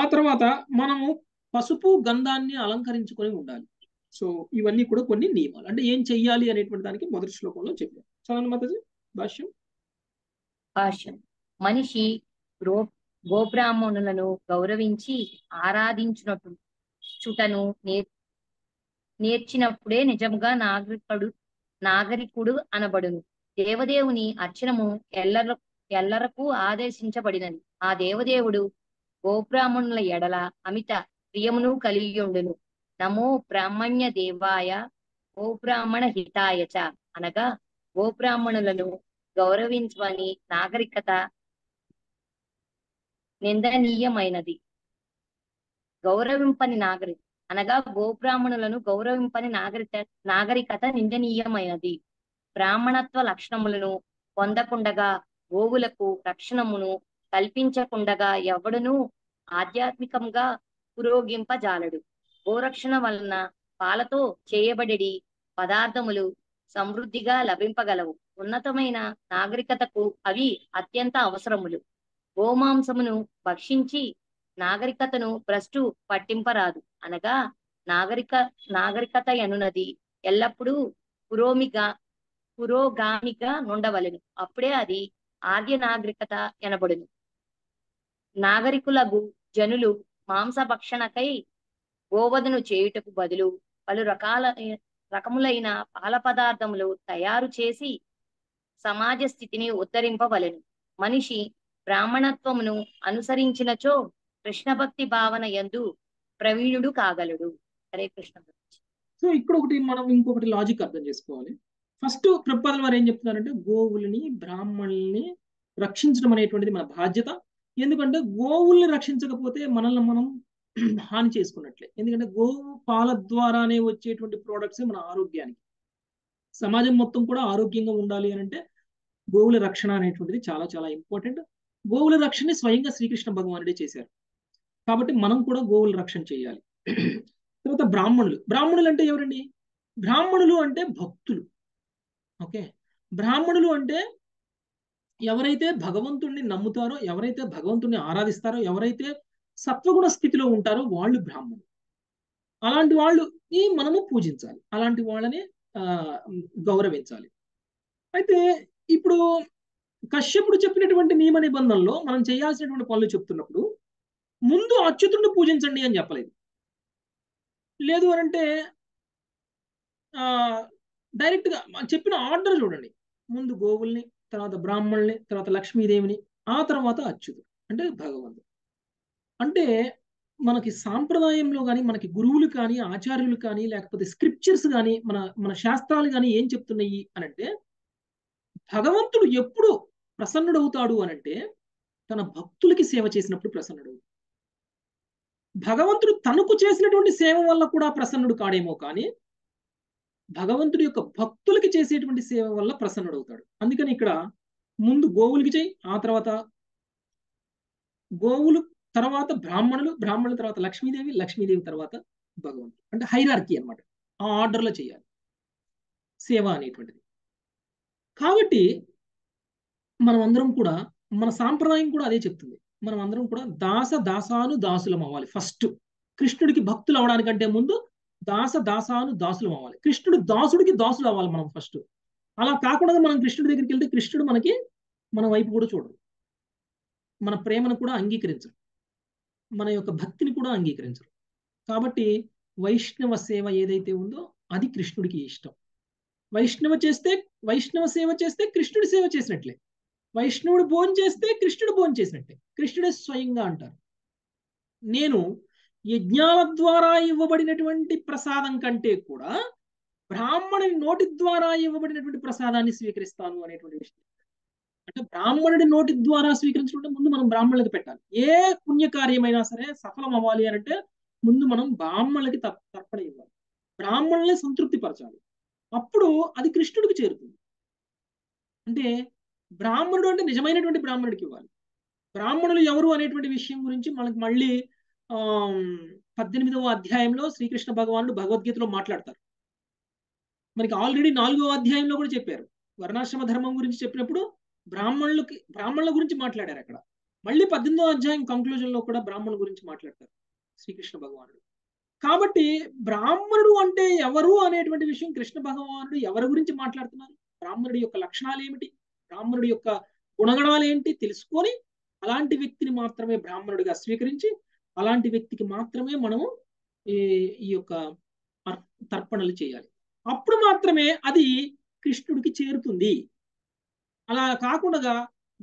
ఆ తర్వాత మనము పసుపు గంధాన్ని అలంకరించుకొని ఉండాలి. సో ఇవన్నీ కూడా కొన్ని నియమాలు. అంటే ఏం చెయ్యాలి అనేటువంటి దానికి మొదటి శ్లోకంలో చెప్పారు. చదవండి మాతాజీ భాష్యం. భాష్యం: మనిషి గోబ్రాహ్మణులను గౌరవించి ఆరాధించునట్టు చుటను నేర్చినప్పుడే నిజంగా నాగరికుడు అనబడును. దేవదేవుని అర్చనము ఎల్లరకు ఆదేశించబడినది. ఆ దేవదేవుడు గోబ్రాహ్మణుల ఎడల అమిత ప్రియమును కలిగి ఉండును. నమో బ్రాహ్మణ్య దేవాయ గోబ్రాహ్మణ హితాయచ అనగా గోబ్రాహ్మణులను గౌరవించమని నాగరికత నిందనీయమైనది. గౌరవింపని నాగరికత అనగా గోబ్రాహ్మణులను గౌరవింపని నాగరికత నిందనీయమైనది. బ్రాహ్మణత్వ లక్షణములను పొందకుండగా గోవులకు రక్షణమును కల్పించకుండగా ఎవడునూ ఆధ్యాత్మికంగా పురోగింపజాలడు. గోరక్షణ వలన పాలతో చేయబడి పదార్థములు సమృద్ధిగా లభింపగలవు. ఉన్నతమైన నాగరికతకు అవి అత్యంత అవసరములు. గోమాంసమును భక్షించి నాగరికతను భ్రష్టు పట్టింపరాదు. అనగా నాగరికత అనున్నది ఎల్లప్పుడూ పురోగామిగా నుండవలెను. అప్పుడే అది ఆర్య నాగరికత ఎనబడును. నాగరికులకు జనులు మాంసభక్షణకై గోవధను చేయుటకు బదులు పలు రకములైన పాల పదార్థములు తయారు చేసి సమాజ స్థితిని ఉద్ధరింపవలెను. మనిషి బ్రాహ్మణత్వమును అనుసరించినచో కృష్ణ భక్తి భావన యందు ప్రవీణుడు కాగలడు. హరే కృష్ణ. సో ఇక్కడ ఒకటి మనం ఇంకొకటి లాజిక్ అర్థం చేసుకోవాలి. ఫస్ట్ ప్రభుపాదుల వారు ఏం చెప్తున్నారంటే గోవుల్ని, బ్రాహ్మణుల్ని రక్షించడం అనేటువంటిది మన బాధ్యత. ఎందుకంటే గోవుల్ని రక్షించకపోతే మనల్ని మనం హాని చేసుకున్నట్లే. ఎందుకంటే గోవు పాల ద్వారానే వచ్చేటువంటి ప్రోడక్ట్స్ మన ఆరోగ్యానికి, సమాజం మొత్తం కూడా ఆరోగ్యంగా ఉండాలి అని అంటే గోవుల రక్షణ అనేటువంటిది చాలా చాలా ఇంపార్టెంట్. గోవుల రక్షణ స్వయంగా శ్రీకృష్ణ భగవానుడే చేశారు. కాబట్టి మనం కూడా గోవుల రక్షణ చేయాలి. తర్వాత బ్రాహ్మణులు. బ్రాహ్మణులు అంటే ఎవరండి? బ్రాహ్మణులు అంటే భక్తులు. ఓకే, బ్రాహ్మణులు అంటే ఎవరైతే భగవంతుడిని నమ్ముతారో, ఎవరైతే భగవంతుడిని ఆరాధిస్తారో, ఎవరైతే సత్వగుణ స్థితిలో ఉంటారో వాళ్ళు బ్రాహ్మణులు. అలాంటి వాళ్ళని మనము పూజించాలి, అలాంటి వాళ్ళని గౌరవించాలి. అయితే ఇప్పుడు కశ్యపుడు చెప్పినటువంటి నియమ నిబంధనలో మనం చేయాల్సినటువంటి పనులు చెప్తున్నప్పుడు ముందు అచ్యుతుడిని పూజించండి అని చెప్పలేదు. లేదు అని అంటే డైరెక్ట్గా చెప్పిన ఆర్డర్ చూడండి. ముందు గోవుల్ని, తర్వాత బ్రాహ్మణుల్ని, తర్వాత లక్ష్మీదేవిని, ఆ తర్వాత అచ్యుతుడు అంటే భగవంతుడు. అంటే మనకి సాంప్రదాయంలో కానీ, మనకి గురువులు కానీ, ఆచార్యులు కానీ, లేకపోతే స్క్రిప్చర్స్ కానీ, మన శాస్త్రాలు కానీ ఏం చెప్తున్నాయి అనంటే భగవంతుడు ఎప్పుడు ప్రసన్నుడవుతాడు అనంటే తన భక్తులకి సేవ చేసినప్పుడు ప్రసన్నుడవుతాడు. భగవంతుడు తనకు చేసినటువంటి సేవ వల్ల కూడా ప్రసన్నుడు కాడేమో, కానీ భగవంతుడి యొక్క భక్తులకి చేసేటువంటి సేవ వల్ల ప్రసన్నుడవుతాడు. అందుకని ఇక్కడ ముందు గోవులకి చేయి, ఆ తర్వాత గోవులు, తర్వాత బ్రాహ్మణులు, బ్రాహ్మణుల తర్వాత లక్ష్మీదేవి, లక్ష్మీదేవి తర్వాత భగవంతుడు. అంటే హైరార్కీ అనమాట. ఆ ఆర్డర్లో చేయాలి సేవ అనేటువంటిది. కాబట్టి మనం అందరం కూడా, మన సాంప్రదాయం కూడా అదే చెప్తుంది, మనం అందరం కూడా దాసాను దాసులం అవ్వాలి. ఫస్ట్ కృష్ణుడికి భక్తులు అవడానికంటే ముందు దాసాను దాసులం అవ్వాలి. కృష్ణుడు దాసుడికి దాసులు అవ్వాలి మనం ఫస్ట్. అలా కాకుండా మనం కృష్ణుడి దగ్గరికి వెళ్తే కృష్ణుడు మనకి మన వైపు కూడా చూడడు, మన ప్రేమను కూడా అంగీకరించరు, మన యొక్క భక్తిని కూడా అంగీకరించరు. కాబట్టి వైష్ణవ సేవ ఏదైతే ఉందో అది కృష్ణుడికి ఇష్టం. వైష్ణవ సేవ చేస్తే కృష్ణుడి సేవ చేసినట్లే, వైష్ణవుడు భోజనం చేస్తే కృష్ణుడు భోజనం చేసినట్టే. కృష్ణుడే స్వయంగా అంటారు, నేను యజ్ఞాల ద్వారా ఇవ్వబడినటువంటి ప్రసాదం కంటే కూడా బ్రాహ్మణుడి నోటి ద్వారా ఇవ్వబడినటువంటి ప్రసాదాన్ని స్వీకరిస్తాను అనేటువంటి విషయం. అంటే బ్రాహ్మణుడి నోటి ద్వారా స్వీకరించడం ముందు మనం బ్రాహ్మణులకు పెట్టాలి. ఏ పుణ్యకార్యమైనా సరే సఫలం అవ్వాలి అంటే ముందు మనం బ్రాహ్మణులకి తర్పణ ఇవ్వాలి, బ్రాహ్మణులే సంతృప్తి పరచాలి, అప్పుడు అది కృష్ణుడికి చేరుతుంది. అంటే బ్రాహ్మణుడు అంటే నిజమైనటువంటి బ్రాహ్మణుడికి ఇవ్వాలి. బ్రాహ్మణులు ఎవరు అనేటువంటి విషయం గురించి మనకి మళ్ళీ 18వ అధ్యాయంలో శ్రీకృష్ణ భగవానుడు భగవద్గీతలో మాట్లాడతారు. మనకి ఆల్రెడీ 4వ అధ్యాయంలో కూడా చెప్పారు, వర్ణాశ్రమ ధర్మం గురించి చెప్పినప్పుడు బ్రాహ్మణుల గురించి మాట్లాడారు. అక్కడ మళ్ళీ 18వ అధ్యాయం కంక్లూజన్లో కూడా బ్రాహ్మణుల గురించి మాట్లాడతారు శ్రీకృష్ణ భగవానుడు. కాబట్టి బ్రాహ్మణుడు అంటే ఎవరు అనేటువంటి విషయం కృష్ణ భగవానుడు ఎవరి గురించి మాట్లాడుతున్నారు, బ్రాహ్మణుడి యొక్క లక్షణాలు ఏమిటి, బ్రాహ్మణుడి యొక్క గుణగణాలు ఏంటి తెలుసుకొని అలాంటి వ్యక్తిని మాత్రమే బ్రాహ్మణుడిగా స్వీకరించి అలాంటి వ్యక్తికి మాత్రమే మనము ఈ యొక్క తర్పణలు చేయాలి. అప్పుడు మాత్రమే అది కృష్ణుడికి చేరుతుంది. అలా కాకుండా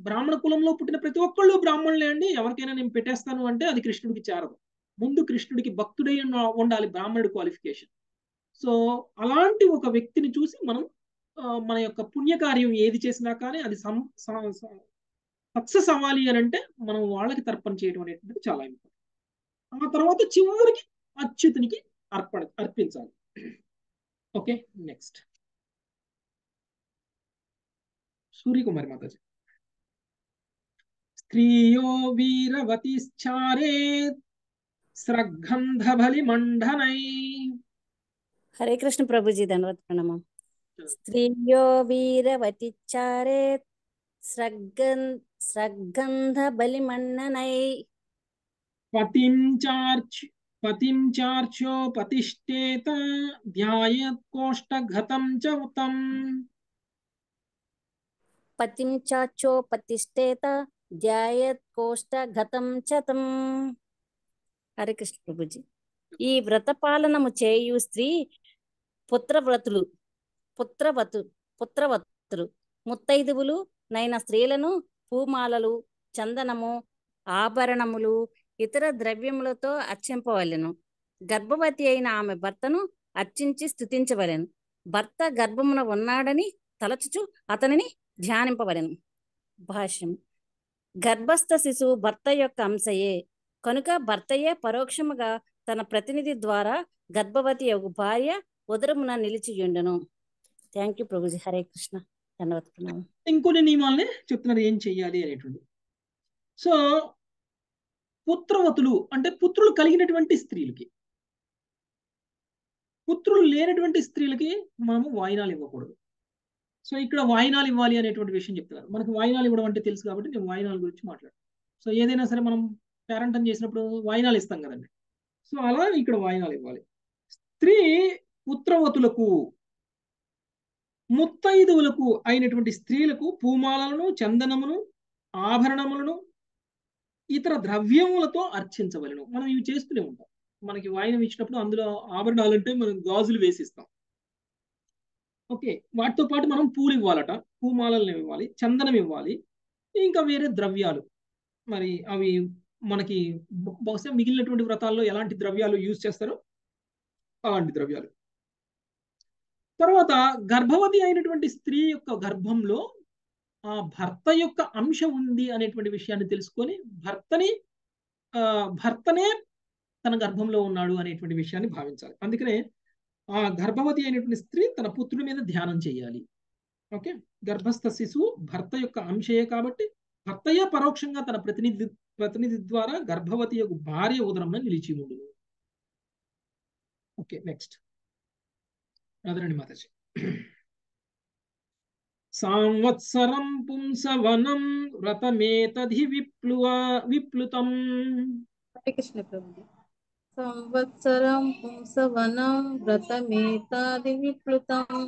బ్రాహ్మణ కులంలో పుట్టిన ప్రతి ఒక్కళ్ళు బ్రాహ్మణులే అండి, ఎవరికైనా నేను పెట్టేస్తాను అంటే అది కృష్ణుడికి చేరదు. ముందు కృష్ణుడికి భక్తుడై ఉండాలి, బ్రాహ్మణుడి క్వాలిఫికేషన్. సో అలాంటి ఒక వ్యక్తిని చూసి మనం మన యొక్క పుణ్యకార్యం ఏది చేసినా కానీ అది సక్సెస్ అవ్వాలి అని అంటే మనం వాళ్ళకి తర్పణ చేయడం అనేటువంటిది చాలా ఇంపార్టెంట్. ఆ తర్వాత చివరికి అచ్యుతునికి అర్పించాలి. Okay, next Suryakumari Mataji. స్త్రీయో వీరవతిశ్చారే స్రగ్గంధబలి మండనై. హరే కృష్ణ ప్రభుజీ, ధన్యవాద ప్రణామం. స్త్రీయో వీరవతిశ్చారే స్రగ్గంధబలి మండనై పతిం చార్చ్యోపతిష్ఠేత ధ్యాయేత్ కోష్టఘతం చ ఉతం. పతిం చార్చ్యోపతిష్ఠేత ధ్యాయేత్ కోష్టఘతం చ తం. హరే కృష్ణ ప్రభుజీ. ఈ వ్రతపాలనము చేయు స్త్రీ పుత్రవతులు ముత్తైదువులు నైన స్త్రీలను పూమాలలు చందనము ఆభరణములు ఇతర ద్రవ్యములతో అర్చింపవలెను. గర్భవతి అయిన ఆమె భర్తను అర్చించి స్తుతించవలెను. భర్త గర్భమున ఉన్నాడని తలచుచు అతనిని ధ్యానింపవలెను. భాష్యం. గర్భస్థ శిశువు భర్త యొక్క అంశయే కనుక భర్తయే పరోక్షముగా తన ప్రతినిధి ద్వారా గర్భవతి యొక్క భార్య ఉదరమున నిలిచియుండెను. Thank you Prabhuji. హరే కృష్ణ, ధన్యవాదాలు. ఇంకొన్ని నియమాలని చెప్తున్నారు ఏం చెయ్యాలి అనేటువంటి. సో పుత్రవతులు అంటే పుత్రులు కలిగినటువంటి స్త్రీలకి, పుత్రులు లేనటువంటి స్త్రీలకి మనము వాయినాలు ఇవ్వకూడదు. సో ఇక్కడ వాయినాలు ఇవ్వాలి అనేటువంటి విషయం చెప్తున్నారు. మనకు వాయినాలు ఇవ్వడం అంటే తెలుసు కాబట్టి నేను వాయినాల గురించి మాట్లాడు. సో ఏదైనా సరే మనం పేరెంటం చేసినప్పుడు వాయినాలు ఇస్తాం కదండి, సో అలా ఇక్కడ వాయినాలు ఇవ్వాలి. స్త్రీ పుత్రవతులకు ముత్తైదువులకు అయినటువంటి స్త్రీలకు పూమాలను చందనమును ఆభరణములను ఇతర ద్రవ్యములతో అర్చించవలను. మనం ఇవి చేస్తూనే ఉంటాం. మనకి వాయినం ఇచ్చినప్పుడు అందులో ఆభరణాలు అంటే మనం గాజులు వేసిస్తాం. ఓకే, వాటితో పాటు మనం పూలు ఇవ్వాలట, పూమాలను ఇవ్వాలి, చందనం ఇవ్వాలి, ఇంకా వేరే ద్రవ్యాలు. మరి అవి మనకి బహుశా మిగిలినటువంటి వ్రతాల్లో ఎలాంటి ద్రవ్యాలు యూజ్ చేస్తారో అలాంటి ద్రవ్యాలు. తర్వాత గర్భవతి అయినటువంటి స్త్రీ యొక్క గర్భంలో ఆ భర్త యొక్క అంశ ఉంది అనేటువంటి విషయాన్ని తెలుసుకొని భర్తనే తన గర్భంలో ఉన్నాడు అనేటువంటి విషయాన్ని భావించాలి. అందుకనే ఆ గర్భవతి అయినటువంటి స్త్రీ తన పుత్రుడి మీద ధ్యానం చేయాలి. ఓకే, గర్భస్థ శిశువు భర్త యొక్క అంశయే కాబట్టి భర్తయే పరోక్షంగా తన ప్రతినిధి ద్వారా గర్భవతి యొక్క భార్య ఉదరంలో నిలిచి ఉండును. Okay, next Radharani Mataji. సంవత్సరం పుంసవనం వ్రతమేతధి విప్లుతం. హరే కృష్ణ ప్రభుజీ. సంవత్సరం పుంసవనం వ్రతమేతధి విప్లుతం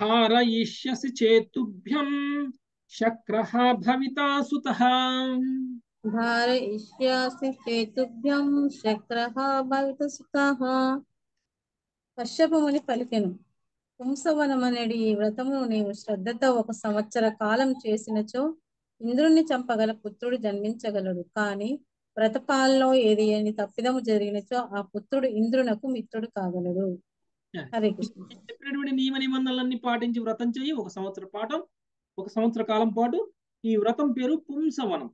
धारयिष्यसि चेतुभ्यं शक्रः भविता सुतः धारयिष्यसि चेतुभ्यं शक्रः भविता सुतः कश्यप मुनि पलिकेनु पुंसवनमनेडी व्रतमुनु नीवु श्रद्धतो ఒక సంవత్సర కాలం చేసినచో ఇంద్రుని చంపగల పుత్రుడు జన్మించగలడు కానీ వ్రతపాలలో ఏదేని తప్పిదము జరిగినచో ఆ పుత్రుడు ఇంద్రునకు మిత్రుడు కాగలడు హరే కృష్ణ చెప్పినటువంటి నియమ నిబంధనలన్నీ పాటించి వ్రతం చేయి ఒక సంవత్సర కాలం పాటు ఈ వ్రతం పేరు పుంసవనం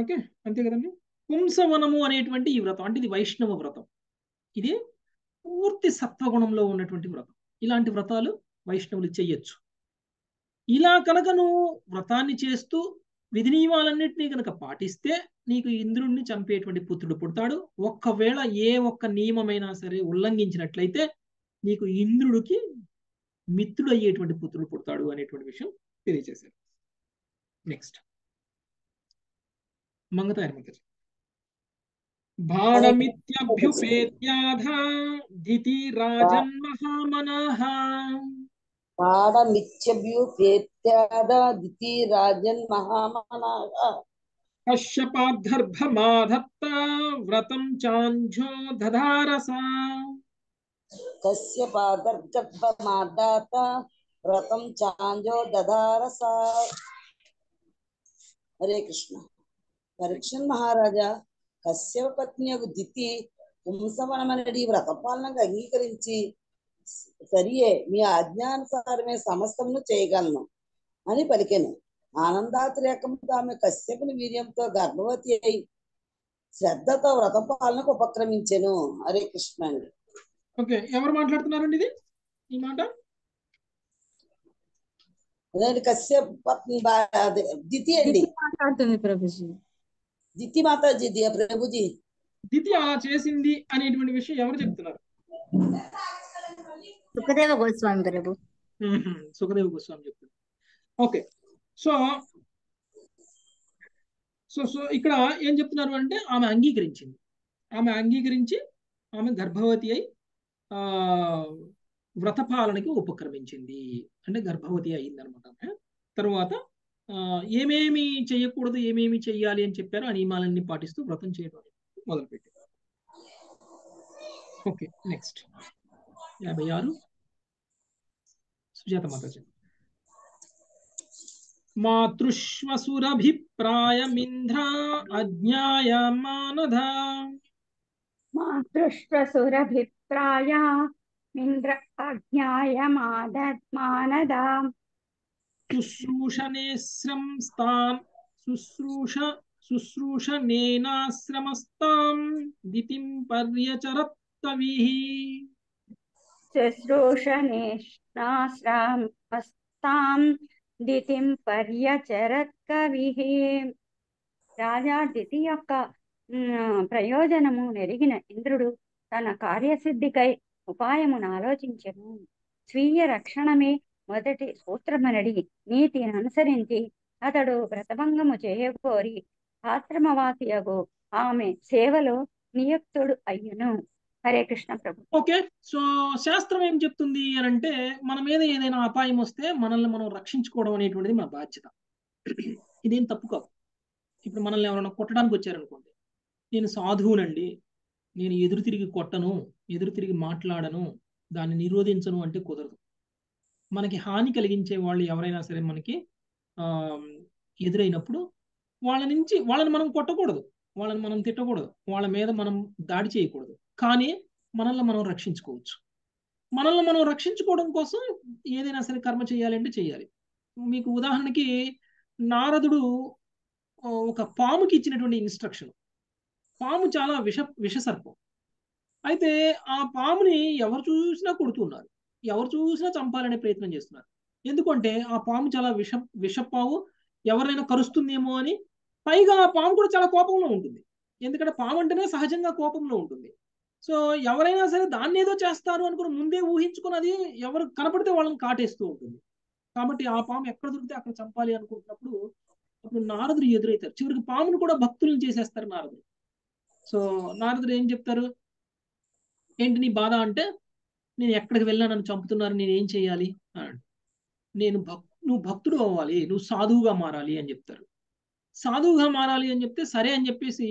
ఓకే అంతే కదండి పుంసవనము అనేటువంటి ఈ వ్రతం అంటే ఇది వైష్ణవ వ్రతం ఇది పూర్తి సత్వగుణంలో ఉన్నటువంటి వ్రతం ఇలాంటి వ్రతాలు వైష్ణవులు చేయొచ్చు ఇలా కనుక నువ్వు వ్రతాన్ని చేస్తూ విధి నియమాలన్నింటినీ కనుక పాటిస్తే నీకు ఇంద్రుణ్ణి చంపేటువంటి పుత్రుడు పుడతాడు ఒక్కవేళ ఏ ఒక్క నియమమైనా సరే ఉల్లంఘించినట్లయితే నీకు ఇంద్రుడికి మిత్రుడు అయ్యేటువంటి పుత్రుడు పుడతాడు అనేటువంటి విషయం తెలియజేశారు నెక్స్ట్ మంగత హర్మకర్ భారమిత్యభ్యుపేత్యాధ దితి రాజన్ మహామనః कश्यपाद्धर्भमाधत्ता व्रतं चाञ्जो दधारसा हरे कृष्ण परीक्षण महाराजा कश्यप पत्नी दिति पुंसवनमनेडी व्रतपालनकु अंगीकरिंची సరియే మీ ఆజ్ఞానుసారమే సమస్తమును చేయగలను అని పలికెను ఆనందాతిరేకంతో ఆమె కశ్యపుని వీర్యంతో గర్భవతి అయి శ్రద్ధతో వ్రతపాలనకు ఉపక్రమించెను హరే కృష్ణ అండి ఓకే ఎవరు మాట్లాడుతున్నారండి ఇది ఈ మాట అదే కశ్యప్ పత్ని దితి అండి మాట్లాడుతుంది ప్రభుజీ దితి మాతాజీ ప్రభుజీ దితి అలా చేసింది అనేటువంటి విషయం ఎవరు చెప్తున్నారు సుఖదేవ గోస్వామి ప్రభు సుఖదేవ గోస్వామి చెప్తారు ఓకే సో సో సో ఇక్కడ ఏం చెప్తున్నారు అంటే ఆమె అంగీకరించి ఆమె గర్భవతి అయి వ్రతపాలనకి ఉపక్రమించింది అంటే గర్భవతి అయిందనమాట తర్వాత ఏమేమి చేయకూడదు ఏమేమి చెయ్యాలి అని చెప్పారు ఆ నియమాలన్నీ పాటిస్తూ వ్రతం చేయడం మొదలుపెట్టారు ఓకే నెక్స్ట్ शुश्रूषनेनाश्रमस्तां दितिं पर्यचरत्तविः दितिं पर्यचरत् कविः राजा दिति यొక్క ప్రయోజనము నెరిగిన ఇంద్రుడు తన కార్యసిద్ధికై ఉపాయమును ఆలోచించెను స్వీయ రక్షణమే మొదటి సూత్రమనడి నీతిని అనుసరించి అతడు వ్రతభంగము చేయకోరి ఆశ్రమవాసియగు ఆమె సేవలో నియుక్తుడు అయ్యెను హరే కృష్ణ ప్రభు ఓకే సో శాస్త్రం ఏం చెప్తుంది అని అంటే మన మీద ఏదైనా అపాయం వస్తే మనల్ని మనం రక్షించుకోవడం అనేటువంటిది మన బాధ్యత ఇదేం తప్పు కాదు ఇప్పుడు మనల్ని ఎవరైనా కొట్టడానికి వచ్చారనుకోండి నేను సాధువునండి నేను ఎదురు తిరిగి కొట్టను ఎదురు తిరిగి మాట్లాడను దాన్ని నిరోధించను అంటే కుదరదు మనకి హాని కలిగించే వాళ్ళు ఎవరైనా సరే మనకి ఎదురైనప్పుడు వాళ్ళని మనం కొట్టకూడదు వాళ్ళని మనం తిట్టకూడదు వాళ్ళ మీద మనం దాడి చేయకూడదు కానీ మనల్ని మనం రక్షించుకోవచ్చు మనల్ని మనం రక్షించుకోవడం కోసం ఏదైనా సరే కర్మ చేయాలంటే చేయాలి మీకు ఉదాహరణకి నారదుడు ఒక పాముకి ఇచ్చినటువంటి ఇన్స్ట్రక్షన్ పాము చాలా విషసర్పం అయితే ఆ పాముని ఎవరు చూసినా కొడుతున్నారు ఎవరు చూసినా చంపాలనే ప్రయత్నం చేస్తున్నారు ఎందుకంటే ఆ పాము చాలా విషపాము ఎవరైనా కరుస్తుందేమో అని పైగా ఆ పాము కూడా చాలా కోపంలో ఉంటుంది ఎందుకంటే పాము అంటేనే సహజంగా కోపంలో ఉంటుంది సో ఎవరైనా సరే దాన్ని ఏదో చేస్తారు అనుకుని ముందే ఊహించుకుని అది ఎవరు కనపడితే వాళ్ళని కాటేస్తూ ఉంటుంది కాబట్టి ఆ పాము ఎక్కడ దొరికితే అక్కడ చంపాలి అనుకుంటున్నప్పుడు అప్పుడు నారదుడు ఎదురవుతారు చివరికి పామును కూడా భక్తులను చేసేస్తారు నారదుడు సో నారదుడు ఏం చెప్తారు ఏంటి నీ బాధ అంటే నేను ఎక్కడికి వెళ్ళినా నన్ను చంపుతున్నారు నేనేం చేయాలి అన్నాడు నేను నువ్వు భక్తుడు అవ్వాలి, నువ్వు సాధువుగా మారాలి అని చెప్తారు. సాధువుగా మారాలి అని చెప్తే సరే అని చెప్పేసి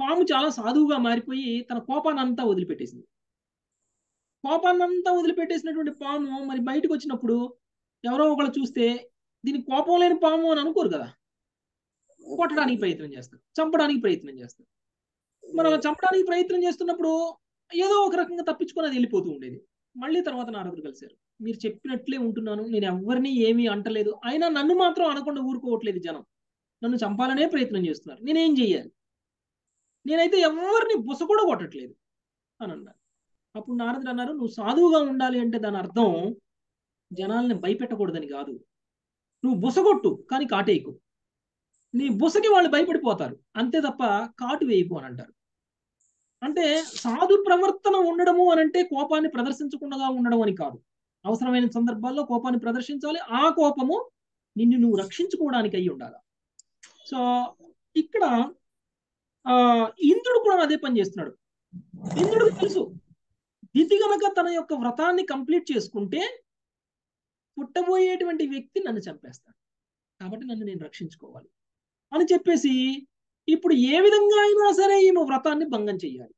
పాము చాలా సాధువుగా మారిపోయి తన కోపానంతా వదిలిపెట్టేసింది. కోపానంతా వదిలిపెట్టేసినటువంటి పాము మరి బయటకు వచ్చినప్పుడు ఎవరో ఒకళ్ళు చూస్తే దీని కోపం లేని పాము అని అనుకోరు కదా, కొట్టడానికి ప్రయత్నం చేస్తారు, చంపడానికి ప్రయత్నం చేస్తారు. మరి అలా చంపడానికి ప్రయత్నం చేస్తున్నప్పుడు ఏదో ఒక రకంగా తప్పించుకొని అది వెళ్ళిపోతూ ఉండేది. మళ్ళీ తర్వాత నారదుడు కలిశారు, మీరు చెప్పినట్లే ఉంటున్నాను, నేను ఎవరిని ఏమీ అంటలేదు, అయినా నన్ను మాత్రం అనకుండా ఊరుకోవట్లేదు జనం, నన్ను చంపాలనే ప్రయత్నం చేస్తున్నారు, నేనేం చెయ్యాలి, నేనైతే ఎవరిని బుస కూడా కొట్టట్లేదు అని అన్నారు. అప్పుడు నారదుడు అన్నారు, నువ్వు సాధువుగా ఉండాలి అంటే దాని అర్థం జనాల్ని భయపెట్టకూడదని కాదు, నువ్వు బుసగొట్టు కానీ కాటేయకు, నీ బుసకి వాళ్ళు భయపడిపోతారు అంతే తప్ప కాటు వేయకు అని అంటారు. అంటే సాధు ప్రవర్తన ఉండడము అని అంటే కోపాన్ని ప్రదర్శించకుండా ఉండడం అని కాదు, అవసరమైన సందర్భాల్లో కోపాన్ని ప్రదర్శించాలి, ఆ కోపము నిన్ను నువ్వు రక్షించుకోవడానికి అయి ఉండాలి. సో ఇక్కడ ఇంద్రుడు కూడా అదే పని చేస్తున్నాడు. ఇంద్రుడికి తెలుసు దితి గనక తన యొక్క వ్రతాన్ని కంప్లీట్ చేసుకుంటే పుట్టబోయేటువంటి వ్యక్తి నన్ను చంపేస్తాడు, కాబట్టి నన్ను నేను రక్షించుకోవాలి అని చెప్పేసి ఇప్పుడు ఏ విధంగా అయినా సరే ఈమె వ్రతాన్ని భంగం చేయాలి.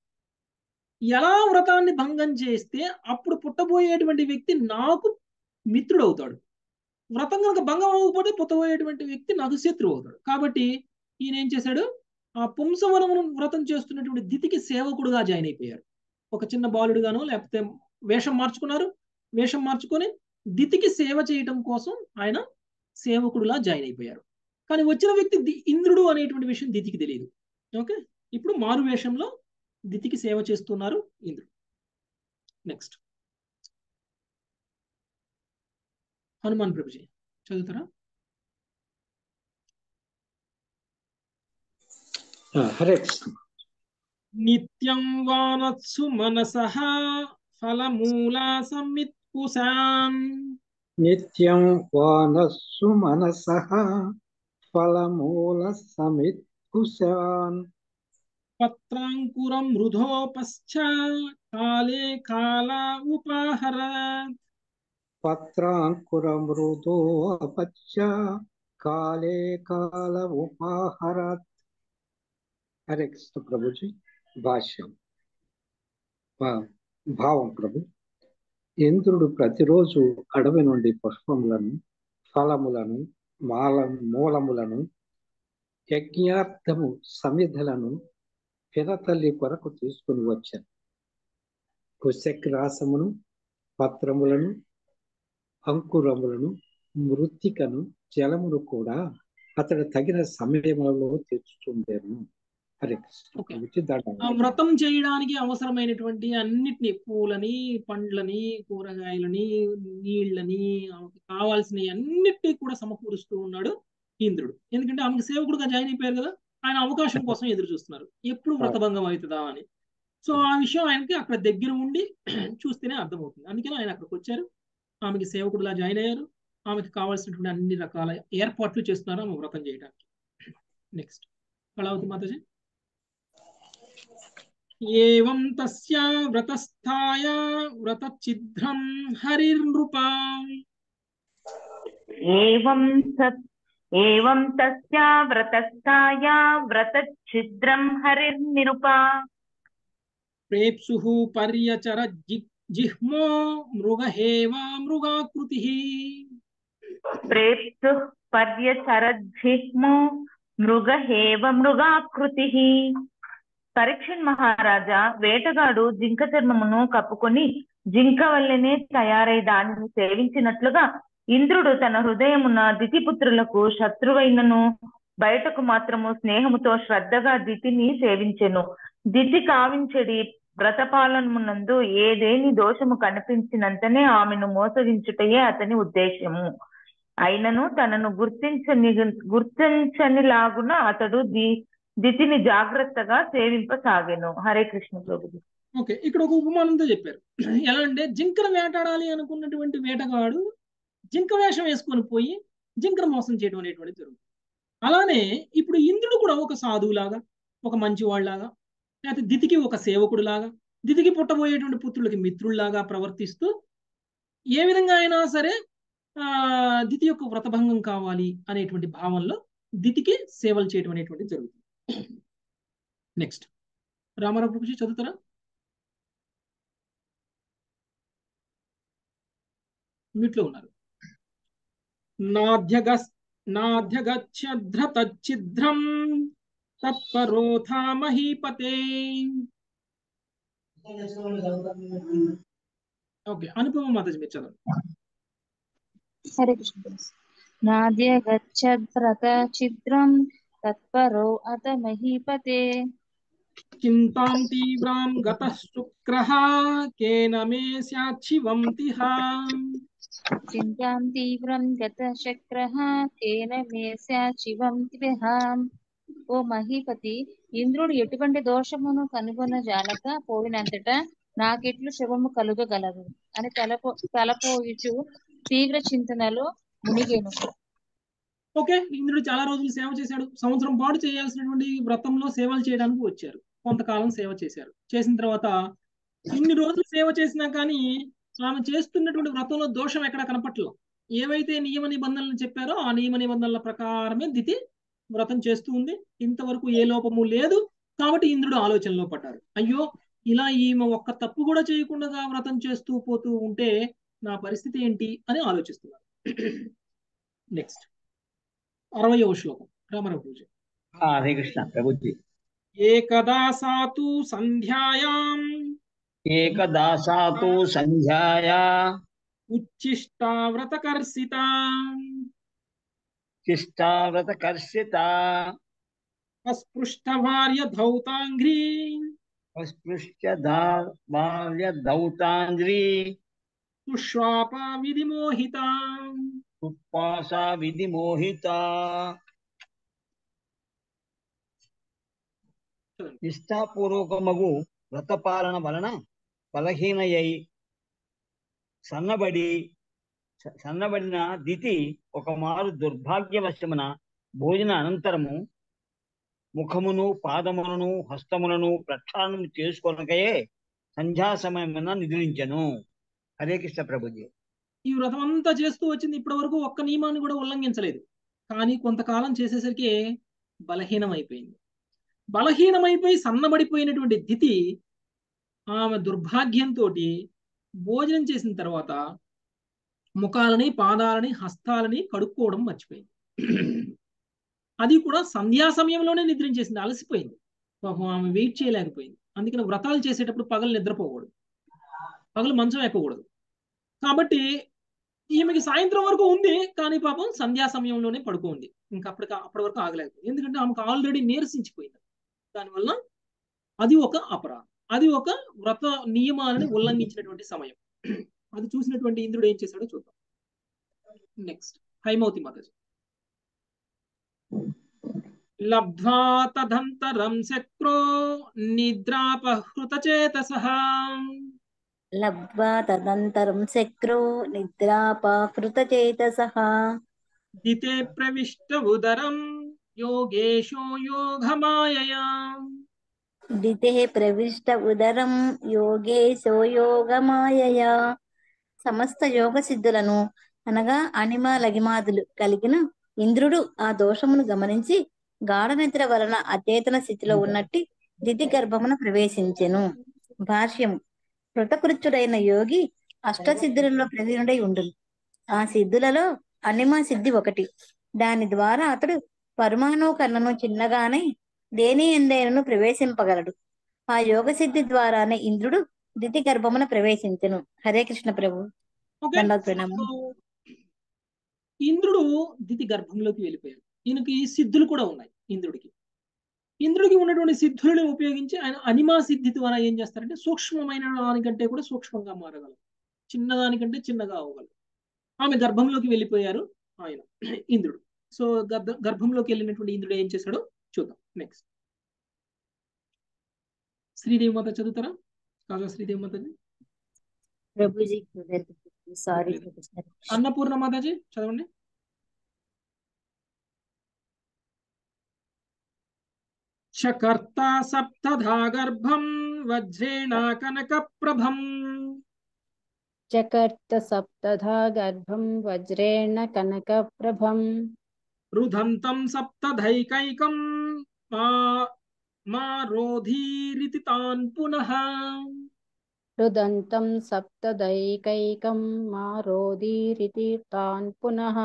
ఎలా వ్రతాన్ని భంగం చేస్తే అప్పుడు పుట్టబోయేటువంటి వ్యక్తి నాకు మిత్రుడు అవుతాడు, వ్రతం కనుక భంగం అవ్వకపోతే పుట్టబోయేటువంటి వ్యక్తి నాకు శత్రువు అవుతాడు. కాబట్టి ఈయన ఏం చేశాడు, ఆ పుంసవనమును వ్రతం చేస్తున్నటువంటి దితికి సేవకుడుగా జాయిన్ అయిపోయారు. ఒక చిన్న బాలుడుగాను లేకపోతే వేషం మార్చుకున్నారు, వేషం మార్చుకొని దితికి సేవ చేయటం కోసం ఆయన సేవకుడులా జాయిన్ అయిపోయారు. కానీ వచ్చిన వ్యక్తి ఇంద్రుడు అనేటువంటి విషయం దితికి తెలియదు. ఓకే, ఇప్పుడు మారు వేషంలో దితికి సేవ చేస్తున్నారు ఇంద్రుడు. నెక్స్ట్ హనుమాన్ ప్రభుజీ చదువుతారా? నిత్యం వానత్సు మనసః ఫలమూలా సమ్మిత్కుశాం. నిత్యం వానత్సు మనసః ఫలమూల సమిత్కుశాన్. పత్రాంకురం రుధోపశ్చ కాలే కాల ఉపాహర. పత్రాంకురం రుధోపశ్చ కాలే కాల ఉపాహర. హరే కృష్ణ ప్రభుజీ. భాష్యం భావం ప్రభు, ఇంద్రుడు ప్రతిరోజు అడవి నుండి పుష్పములను, ఫలములను, మూలములను, యజ్ఞార్థము సమిధలను పిదతల్లి కొరకు తీసుకుని వచ్చాను. కుశగ్రాసమును, పత్రములను, అంకురములను, మృత్తికను, జలమును కూడా అతడు తగిన సమయములలో తెచ్చుతుండేను. హరే కృష్ణ. వ్రతం చేయడానికి అవసరమైనటువంటి అన్నిటినీ, పూలని, పండ్లని, కూరగాయలని, నీళ్లని, ఆమెకు కావాల్సిన అన్నిటినీ కూడా సమకూరుస్తూ ఉన్నాడు ఇంద్రుడు. ఎందుకంటే ఆమెకు సేవకుడుగా జాయిన్ అయిపోయారు కదా, ఆయన అవకాశం కోసం ఎదురు చూస్తున్నారు ఎప్పుడు వ్రతభంగం అవుతుందా అని. సో ఆ విషయం ఆయనకి అక్కడ దగ్గర ఉండి చూస్తేనే అర్థమవుతుంది. అందుకని ఆయన అక్కడికి వచ్చారు, ఆమెకి సేవకుడులా జాయిన్ అయ్యారు, ఆమెకి కావాల్సినటువంటి అన్ని రకాల ఏర్పాట్లు చేస్తున్నారు ఆమె వ్రతం చేయడానికి. నెక్స్ట్ కళావతి మాతాజీ. ఏవం తస్యా వ్రతస్థాయ వ్రతఛిద్రం హరిర్నృపా. ఏవం తస్యా వ్రతస్థాయ వ్రతఛిద్రం హరిర్నిరుపా. ప్రేప్సుః పర్యచర జిహ్మో మృగహేవ మృగాకృతిః. ప్రేప్సుః పర్యచర జిహ్మో మృగహేవ మృగాకృతిః. పరీక్షణ్ మహారాజా, వేటగాడు జింక చర్మమును కప్పుకొని జింక వల్లనే తయారై దానిని సేవించినట్లుగా ఇంద్రుడు తన హృదయమున దితిపుత్రులకు శత్రువైనను బయటకు మాత్రము స్నేహముతో శ్రద్ధగా దితిని సేవించెను. దితి కావించడి వ్రతపాలనమునందు ఏదేని దోషము కనిపించినంతనే ఆమెను మోసగించుటయే అతని ఉద్దేశము. అయినను తనను గుర్తించని లాగున అతడు దితిని జాగ్రత్తగా సేవింపసాగాను. హరే కృష్ణ ప్రభుజీ. ఓకే, ఇక్కడ ఒక ఉపమానంతో చెప్పారు. ఎలా అంటే జింకను వేటాడాలి అనుకున్నటువంటి వేటగాడు జింక వేషం వేసుకొని పోయి జింకను మోసం చేయడం అనేటువంటిది జరుగుతుంది. అలానే ఇప్పుడు ఇంద్రుడు కూడా ఒక సాధువులాగా, ఒక మంచివాళ్లాగా, లేకపోతే దితికి ఒక సేవకుడులాగా, దితికి పుట్టబోయేటువంటి పుత్రులకి మిత్రుల్లాగా ప్రవర్తిస్తూ ఏ విధంగా అయినా సరే దితి యొక్క వ్రతభంగం కావాలి అనేటువంటి భావనలో దితికి సేవలు చేయడం అనేటువంటి జరుగుతుంది. నెక్స్ట్ రామారావు ప్రభుజీ చదువుతారా? మీట్లో ఉన్నారు. నాధ్యగచ్ఛ్రతచ్చిద్రం తత్పరోథా మహీపతే. ఓకే, అనుపమ మాతాజీ మీరు చదవండి. हरे कृष्ण नाद्य गच्छद्रत छिद्रम तत्परो अत महीपते चिंतां तीव्रां गतः शुक्रः केन मे स्यात् शिवं तिहा चिंतां तीव्रां गतः शुक्रः केन मे स्यात् शिवं तिहा ओ महीपति इंद्रुडु ఎటువంటి దోషమును కనుగొన జానక పోయినంతట నాకెట్లు శుభము కలుగగలదు అని తలపోయిచు తీవ్ర చింతనలో మునిగేను. ఓకే, ఇంద్రుడు చాలా రోజులు సేవ చేశాడు. సంవత్సరం పాటు చేయాల్సినటువంటి వ్రతంలో సేవలు చేయడానికి వచ్చారు. కొంతకాలం సేవ చేశారు. చేసిన తర్వాత ఇన్ని రోజులు సేవ చేసినా కానీ ఆమె చేస్తున్నటువంటి వ్రతంలో దోషం ఎక్కడ కనపట్లేదు. ఏవైతే నియమ నిబంధనలు చెప్పారో ఆ నియమ నిబంధనల ప్రకారమే దితి వ్రతం చేస్తూ ఉంది. ఇంతవరకు ఏ లోపము లేదు. కాబట్టి ఇంద్రుడు ఆలోచనలో పడ్డారు, అయ్యో ఇలా ఈమె ఒక్క తప్పు కూడా చేయకుండా వ్రతం చేస్తూ పోతూ ఉంటే నా పరిస్థితి ఏంటి అని ఆలోచిస్తున్నారు. నెక్స్ట్ 60వ శ్లోకం రామారావు పూజ. హరే కృష్ణ ప్రభుజీ ఏకదా సాతు సంధ్యాయాం ఉచ్చిష్టా వ్రతకర్షిత అస్పృష్ట భార్య ధౌతాంగ్రీ నిష్ఠాపూర్వకమగు వ్రతపాలన వలన బలహీనయ్యి సన్నబడిన దితి ఒకమారు దుర్భాగ్యవశమున భోజన అనంతరము ముఖమును పాదములను హస్తములను ప్రక్షాళనం చేసుకొనకయే సంధ్యా సమయమున నిద్రించెను. హరే కృష్ణ ప్రభుజీ ఈ వ్రతం అంతా చేస్తూ వచ్చింది. ఇప్పటి వరకు ఒక్క నియమాన్ని కూడా ఉల్లంఘించలేదు. కానీ కొంతకాలం చేసేసరికి బలహీనమైపోయింది. బలహీనమైపోయి సన్నబడిపోయినటువంటి దితి ఆమె దుర్భాగ్యంతో భోజనం చేసిన తర్వాత ముఖాలని పాదాలని హస్తాలని కడుక్కోవడం మర్చిపోయింది. అది కూడా సంధ్యా సమయంలోనే నిద్రించేసింది. అలసిపోయింది. ఆమె వెయిట్ చేయలేకపోయింది. అందుకని వ్రతాలు చేసేటప్పుడు పగలు నిద్రపోకూడదు, పగలు మంచం ఎక్కకూడదు. కాబట్టి ఈమెకి సాయంత్రం వరకు ఉంది, కానీ పాపం సంధ్యా సమయంలోనే పడుకోంది. ఇంకా అప్పటి వరకు ఆగలేకపోయింది. ఎందుకంటే ఆమెకు ఆల్రెడీ నీరసించిపోయింది. దానివల్ల అది ఒక అపరాధం, అది ఒక వ్రత నియమాలను ఉల్లంఘించినటువంటి సమయం. అది చూసినటువంటి ఇంద్రుడు ఏం చేశాడో చూద్దాం. నెక్స్ట్ హైమవతి మాతాజీ లబ్ధ్వా తదంతరం శక్రో నిద్రాపహృతచేతసః లబ్ధ్వా తదంతరం శక్రో నిద్రాపహృతచేతసః దితే ప్రవిష్ట ఉదరం యోగేశో యోగమాయయా దితే ప్రవిష్ట ఉదరం యోగేశో యోగమాయయా సమస్త యోగ సిద్ధులను అనగా అనిమ లగిమాదులు కలిగిన ఇంద్రుడు ఆ దోషమును గమనించి గాఢ నిద్ర వలన అచేతన స్థితిలో ఉన్నట్టి దితి గర్భమున ప్రవేశించెను. భాష్యం కృతకృత్యుడైన యోగి అష్టసిద్ధులలో ప్రవీణుడై ఉండును. ఆ సిద్ధులలో అనిమా సిద్ధి ఒకటి. దాని ద్వారా అతడు పరమాణు కన్నను చిన్నగానే దేని ఎందైనను ప్రవేశింపగలడు. ఆ యోగ సిద్ధి ద్వారానే ఇంద్రుడు దితి గర్భమున ప్రవేశించెను. హరే కృష్ణ ప్రభు. ఇంద్రుడు దితి గర్భంలోకి వెళ్ళిపోయాడు. ఈయనకి సిద్ధులు కూడా ఉన్నాయి. ఇంద్రుడికి ఉన్నటువంటి సిద్ధులను ఉపయోగించి ఆయన అనిమా సిద్ధి ద్వారా ఏం చేస్తారంటే సూక్ష్మమైన దానికంటే కూడా సూక్ష్మంగా మారగలరు, చిన్నదానికంటే చిన్నగా అవ్వగలరు. ఆమె గర్భంలోకి వెళ్ళిపోయారు ఆయన ఇంద్రుడు. సో గర్భంలోకి వెళ్ళినటువంటి ఇంద్రుడు ఏం చేశాడో చూద్దాం. నెక్స్ట్ శ్రీదేవి మాత చదువుతారా? కాగా శ్రీదేవి మాతాజీ అన్నపూర్ణ మాతాజీ చదవండి. శకర్త సప్తధా గర్భం వజ్రేణ కనక ప్రభం चकर्त सप्तधा गर्भं वज्रेण कनकप्रभं रुदन्तं सप्तधैकैकं मा रोधीरिति तान् पुनः रुदन्तं सप्तधैकैकं मा रोधीरिति तान् पुनः।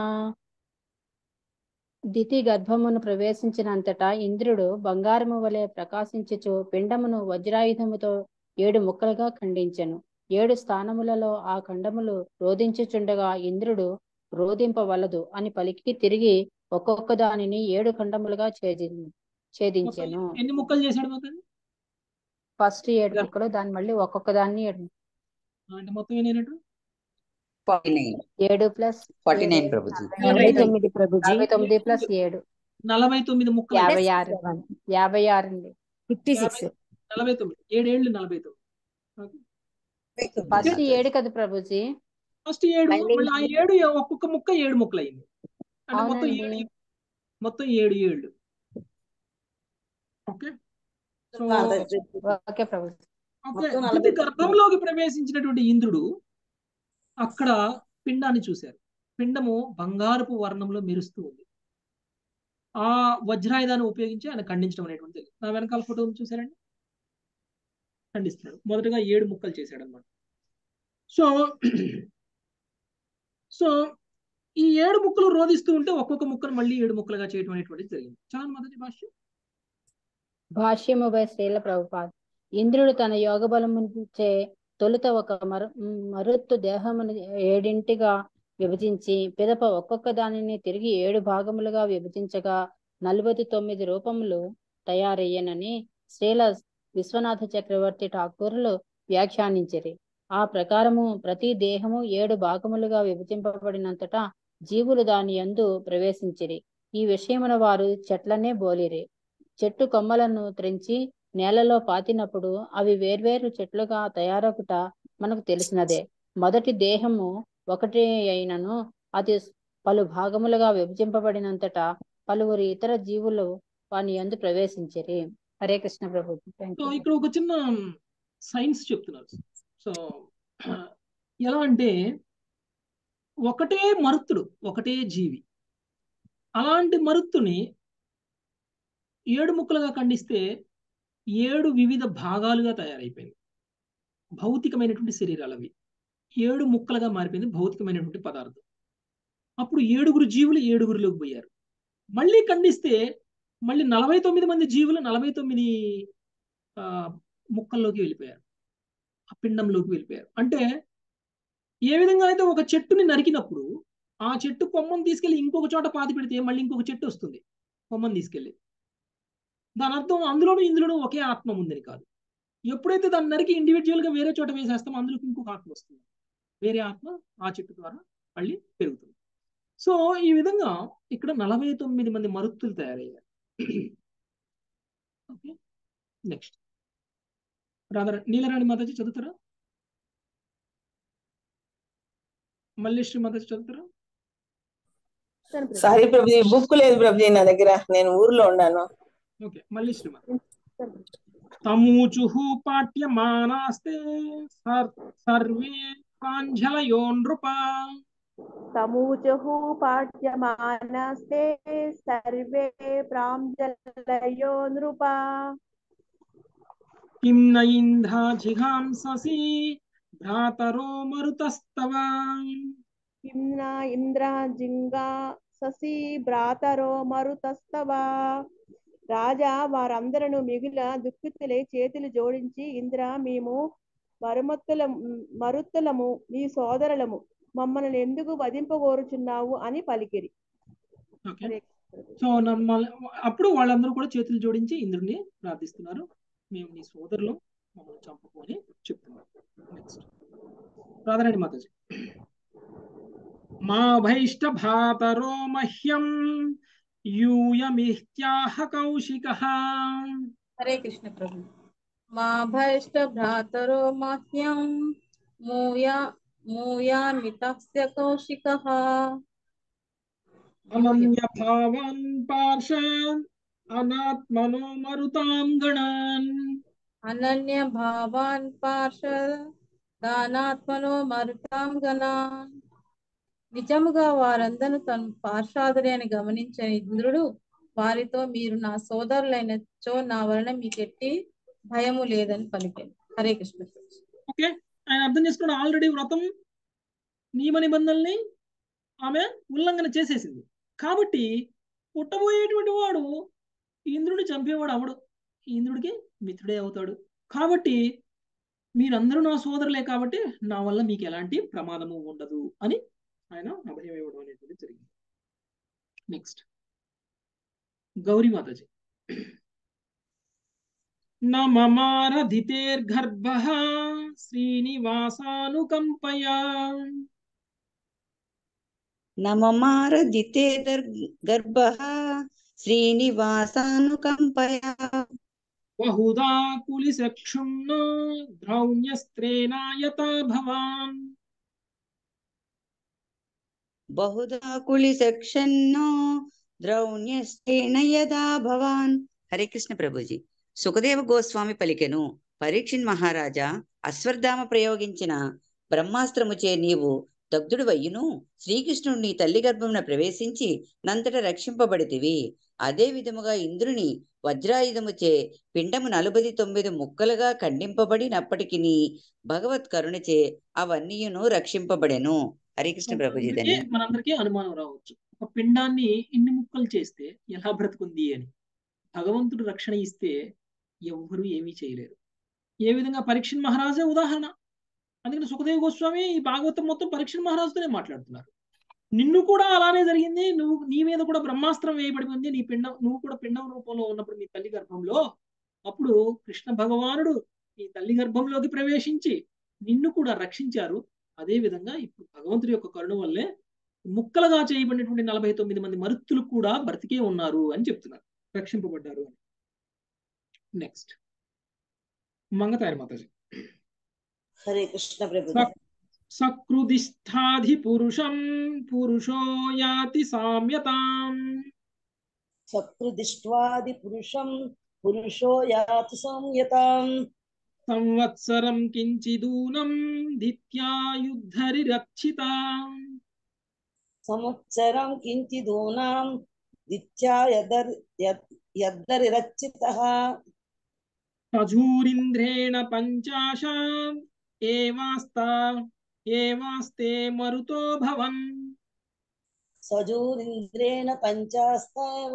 దితి గర్భమును ప్రవేశించినంతటా ఇంద్రుడు బంగారము వలె ప్రకాశించుచు పిండమును వజ్రాయుధముతో 7 ముక్కలుగా ఖండించెను. 7 స్థానములలో ఆ ఖండములు రోధించుచుండగా ఇంద్రుడు రోధింపవలదు అని పలికి తిరిగి ఒక్కొక్క దానిని 7 ఖండములుగా ఛేదించెను. ఎన్ని ముక్కలు చేశాడు మొత్తం? ఫస్ట్ 7 ముక్కలు, దాని మళ్ళీ ఒక్కొక్క దాన్ని 7 అంటే మొత్తం ఏనేనట్టు 7 ప్లస్ 49 ప్రభుజీ 49 ప్రభుజీ 49 ప్లస్ 7 49 ముక్కలు 56 56 అండి 56 49 7 ఏళ్ళు 49 ఫస్ట్ 7 కదా ప్రభుజీ ఫస్ట్ 7 మళ్ళీ ఆ 7 ఒక్కొక్క ముక్క 7 ముక్కలు అయ్యింది అంటే మొత్తం 7 మొత్తం 7 ఏళ్ళు. Okay so okay Prabhuji okay. Diti గర్భంలోకి ప్రవేశించినటువంటి ఇంద్రుడు అక్కడ పిండాన్ని చూశారు. పిండము బంగారపు వర్ణంలో మెరుస్తూ ఉంది. ఆ వజ్రాయుధాన్ని ఉపయోగించి ఆయన ఖండించడం అనేటువంటిది. నా వెనకాల ఫోటోను చూసారండి, ఖండిస్తున్నాడు. మొదటగా 7 ముక్కలు చేశాడు అనమాట. సో సో ఈ 7 ముక్కలు రోధిస్తూ ఉంటే ఒక్కొక్క ముక్కను మళ్ళీ 7 ముక్కలుగా చేయడం అనేటువంటిది జరిగింది. చాలా మొదటి భాష్యం భాష్యము బై శ్రీల ప్రభుపాద. ఇంద్రుడు తన యోగ బలము చే తొలుత ఒక మరుత్తు దేహమును 7గా విభజించి పిదప ఒక్కొక్క దానిని తిరిగి 7 భాగములుగా విభజించగా 49 రూపములు తయారయ్యనని శ్రీల విశ్వనాథ చక్రవర్తి ఠాకూర్లు వ్యాఖ్యానించిరి. ఆ ప్రకారము ప్రతి దేహము 7 భాగములుగా విభజింపబడినంతటా జీవులు దాని యందు ప్రవేశించిరి. ఈ విషయమున వారు చెట్లనే బోలిరి. చెట్టు కొమ్మలను త్రెంచి నేలలో పాతినప్పుడు అవి వేర్వేరు చెట్లుగా తయారకుట మనకు తెలిసినదే. మొదటి దేహము ఒకటి అయినను అది పలు భాగములుగా విభజింపబడినంతట పలువురు ఇతర జీవులు వాని యందు ప్రవేశించిరి. హరే కృష్ణ ప్రభు. ఇక్కడ ఒక చిన్న సైన్స్ చెప్తున్నారు. సో ఎలా అంటే ఒకటే మరుత్తుడు ఒకటే జీవి, అలాంటి మరుత్తుని 7 ముక్కలుగా ఖండిస్తే 7 వివిధ భాగాలుగా తయారైపోయింది. భౌతికమైనటువంటి శరీరాలు అవి 7 ముక్కలుగా మారిపోయింది. భౌతికమైనటువంటి పదార్థం. అప్పుడు 7 జీవులు 7 పోయారు. మళ్ళీ ఖండిస్తే మళ్ళీ 49 మంది జీవులు 49 ముక్కల్లోకి వెళ్ళిపోయారు, ఆ పిండంలోకి వెళ్ళిపోయారు. అంటే ఏ విధంగా అయితే ఒక చెట్టుని నరికినప్పుడు ఆ చెట్టు కొమ్మను తీసుకెళ్ళి ఇంకొక చోట పాతి పెడితే మళ్ళీ ఇంకొక చెట్టు వస్తుంది కొమ్మను తీసుకెళ్ళి, దాని అర్థం అందులోనూ ఇందులోనూ ఒకే ఆత్మ ఉందని కాదు. ఎప్పుడైతే దాన్ని నరికి ఇండివిజువల్గా వేరే చోట వేసేస్తామో అందులోకి ఇంకొక ఆత్మ వస్తుంది, వేరే ఆత్మ ఆ చెట్టు ద్వారా మళ్ళీ పెరుగుతుంది. సో ఈ విధంగా ఇక్కడ 49 మంది మరుత్తులు తయారయ్యారు. ఓకే నెక్స్ట్ రాధా నీలరాణి మాతాజీ చదువుతారా? మల్లేశ్వరి మాతాజీ చదువుతారా? సారీ ప్రభుజీ బుక్ లేదు ప్రభుజీ నా దగ్గర, నేను ఊర్లో ఉన్నాను. ఓకే మళ్ళీ శ్రీమ తమూచుః పాఠ్యమానాస్తే సర్వే ప్రాంజలయో నృపా తమూచుః పాఠ్యమానాస్తే సర్వే ప్రాంజలయో నృపా కిం నైంధా జిఘాంససి భ్రాతరో మరుతస్తవ కిం నైంద్రా జిఘాంససి భ్రాతరో మరుతస్తవ. రాజా వారందరూ మిగిల దుఃఖితులై చేతులు జోడించి ఇంద్ర మేము మరుత్తులము మీ సోదరులము, మమ్మల్ని ఎందుకు వధింపగోరుచున్నావు అని పలికిరి. సో అప్పుడు వాళ్ళందరూ కూడా చేతులు జోడించి ఇంద్రుడిని ప్రార్థిస్తున్నారు, మేము నీ సోదరులు మమ్మల్ని చంపుకొని చెప్తున్నారు. నెక్స్ట్ రాధారాణి మాతాజీ మా భైష్ట భాతరో మహ్యం కౌశికః. హరే కృష్ణ ప్రభు. మా భైష్ట భ్రాతరో మహ్యం మూయాన్వితస్య కౌశికః అనన్య భావాన్ పార్షాన్ అనాత్మనో మరుతాం గణాన్ అనన్య భావాన్ పార్షాన్ దానాత్మనో మరుతాం గనా నిజముగా వారందరూ తను పార్షాదులని గమనించని ఇంద్రుడు వారితో మీరు నా సోదరులైన చో నా వలన మీకు ఎట్టి భయము లేదని పలికాను. హరే కృష్ణ. ఓకే, ఆయన అర్థం చేసుకోండి. ఆల్రెడీ వ్రతం నియమ నిబంధనల్ని ఆమె ఉల్లంఘన చేసేసింది కాబట్టి పుట్టబోయేటువంటి వాడు ఇంద్రుడిని చంపేవాడు అవడు, ఇంద్రుడికి మిత్రుడే అవుతాడు. కాబట్టి మీరందరూ నా సోదరులే కాబట్టి నా వల్ల మీకు ఎలాంటి ప్రమాదము ఉండదు అని ఆయన అభయం ఇవ్వడం అనేది జరిగింది. నెక్స్ట్ గౌరీ మాతాజీ. నమమారధితేర్గర్భః శ్రీనివాసానుకంపయా నమమారధితేర్గర్భః శ్రీనివాసానుకంపయా बहुधा कुलिसक्षुम्ना द्रौण्यस्त्रेणायता भवान् बहुधा कुलिसक्षन्नो द्रौण्यस्त्रेणायता भवान्. हरे कृष्ण प्रभुजी. सुखदेव गोस्वामी पलिकेनु परीक्षिన్ మహారాజా అశ్వర్ధామ ప్రయోగించిన బ్రహ్మాస్త్రముచే నీవు దగ్ధుడివయ్యును శ్రీకృష్ణుడు నీ తల్లి గర్భమున ప్రవేశించి నంతట రక్షింపబడితివి. అదే విధముగా ఇంద్రుని వజ్రాయుధముచే పిండము 49 ముక్కలుగా ఖండింపబడినప్పటికీ భగవత్ కరుణచే అవన్నీయును రక్షింపబడెను. హరికృష్ణ ప్రభుజీ. మనందరికీ అనుమానం రావచ్చు, ఒక పిండాన్ని ఇన్ని ముక్కలు చేస్తే ఎలా బ్రతుకుంది అని. భగవంతుడు రక్షణ ఇస్తే ఎవ్వరూ ఏమీ చేయలేరు. ఏ విధంగా పరీక్షిన్ మహారాజే ఉదాహరణ. అందుకని సుఖదేవ గోస్వామి ఈ భాగవతం మొత్తం పరీక్షిన్ మహారాజుతోనే మాట్లాడుతున్నారు. నిన్ను కూడా అలానే జరిగింది, నువ్వు నీ మీద కూడా బ్రహ్మాస్త్రం వేయబడిపోయింది, నీ పిండం నువ్వు కూడా పిండం రూపంలో ఉన్నప్పుడు నీ తల్లి గర్భంలో. అప్పుడు కృష్ణ భగవానుడు నీ తల్లి గర్భంలోకి ప్రవేశించి నిన్ను కూడా రక్షించారు. అదే విధంగా ఇప్పుడు భగవంతుడి యొక్క కరుణ వల్లే ముక్కలుగా చేయబడినటువంటి 49 మంది మరుత్తులు కూడా బ్రతికే ఉన్నారు అని చెప్తున్నారు, రక్షింపబడ్డారు అని. నెక్స్ట్ మంగతాయన మాతాజీ. హరే కృష్ణ ప్రభు. సకృదిష్టాధి పురుషం పురుషో యాతి సామ్యతాం సకృదిష్టాధి పురుషం పురుషో యాతి సామ్యతాం సంవత్సరం కించిదూనం దిత్యాయుద్ధరి రక్షితాం సంవత్సరం కించిదూనం దిత్యాయుద్ధరి రక్షితః తజూరింద్రేణ పంచాశాం ఏవాస్తా ఏవాస్తే మరుతో భవన్ సజూరింద్రేణ పంచాస్తవ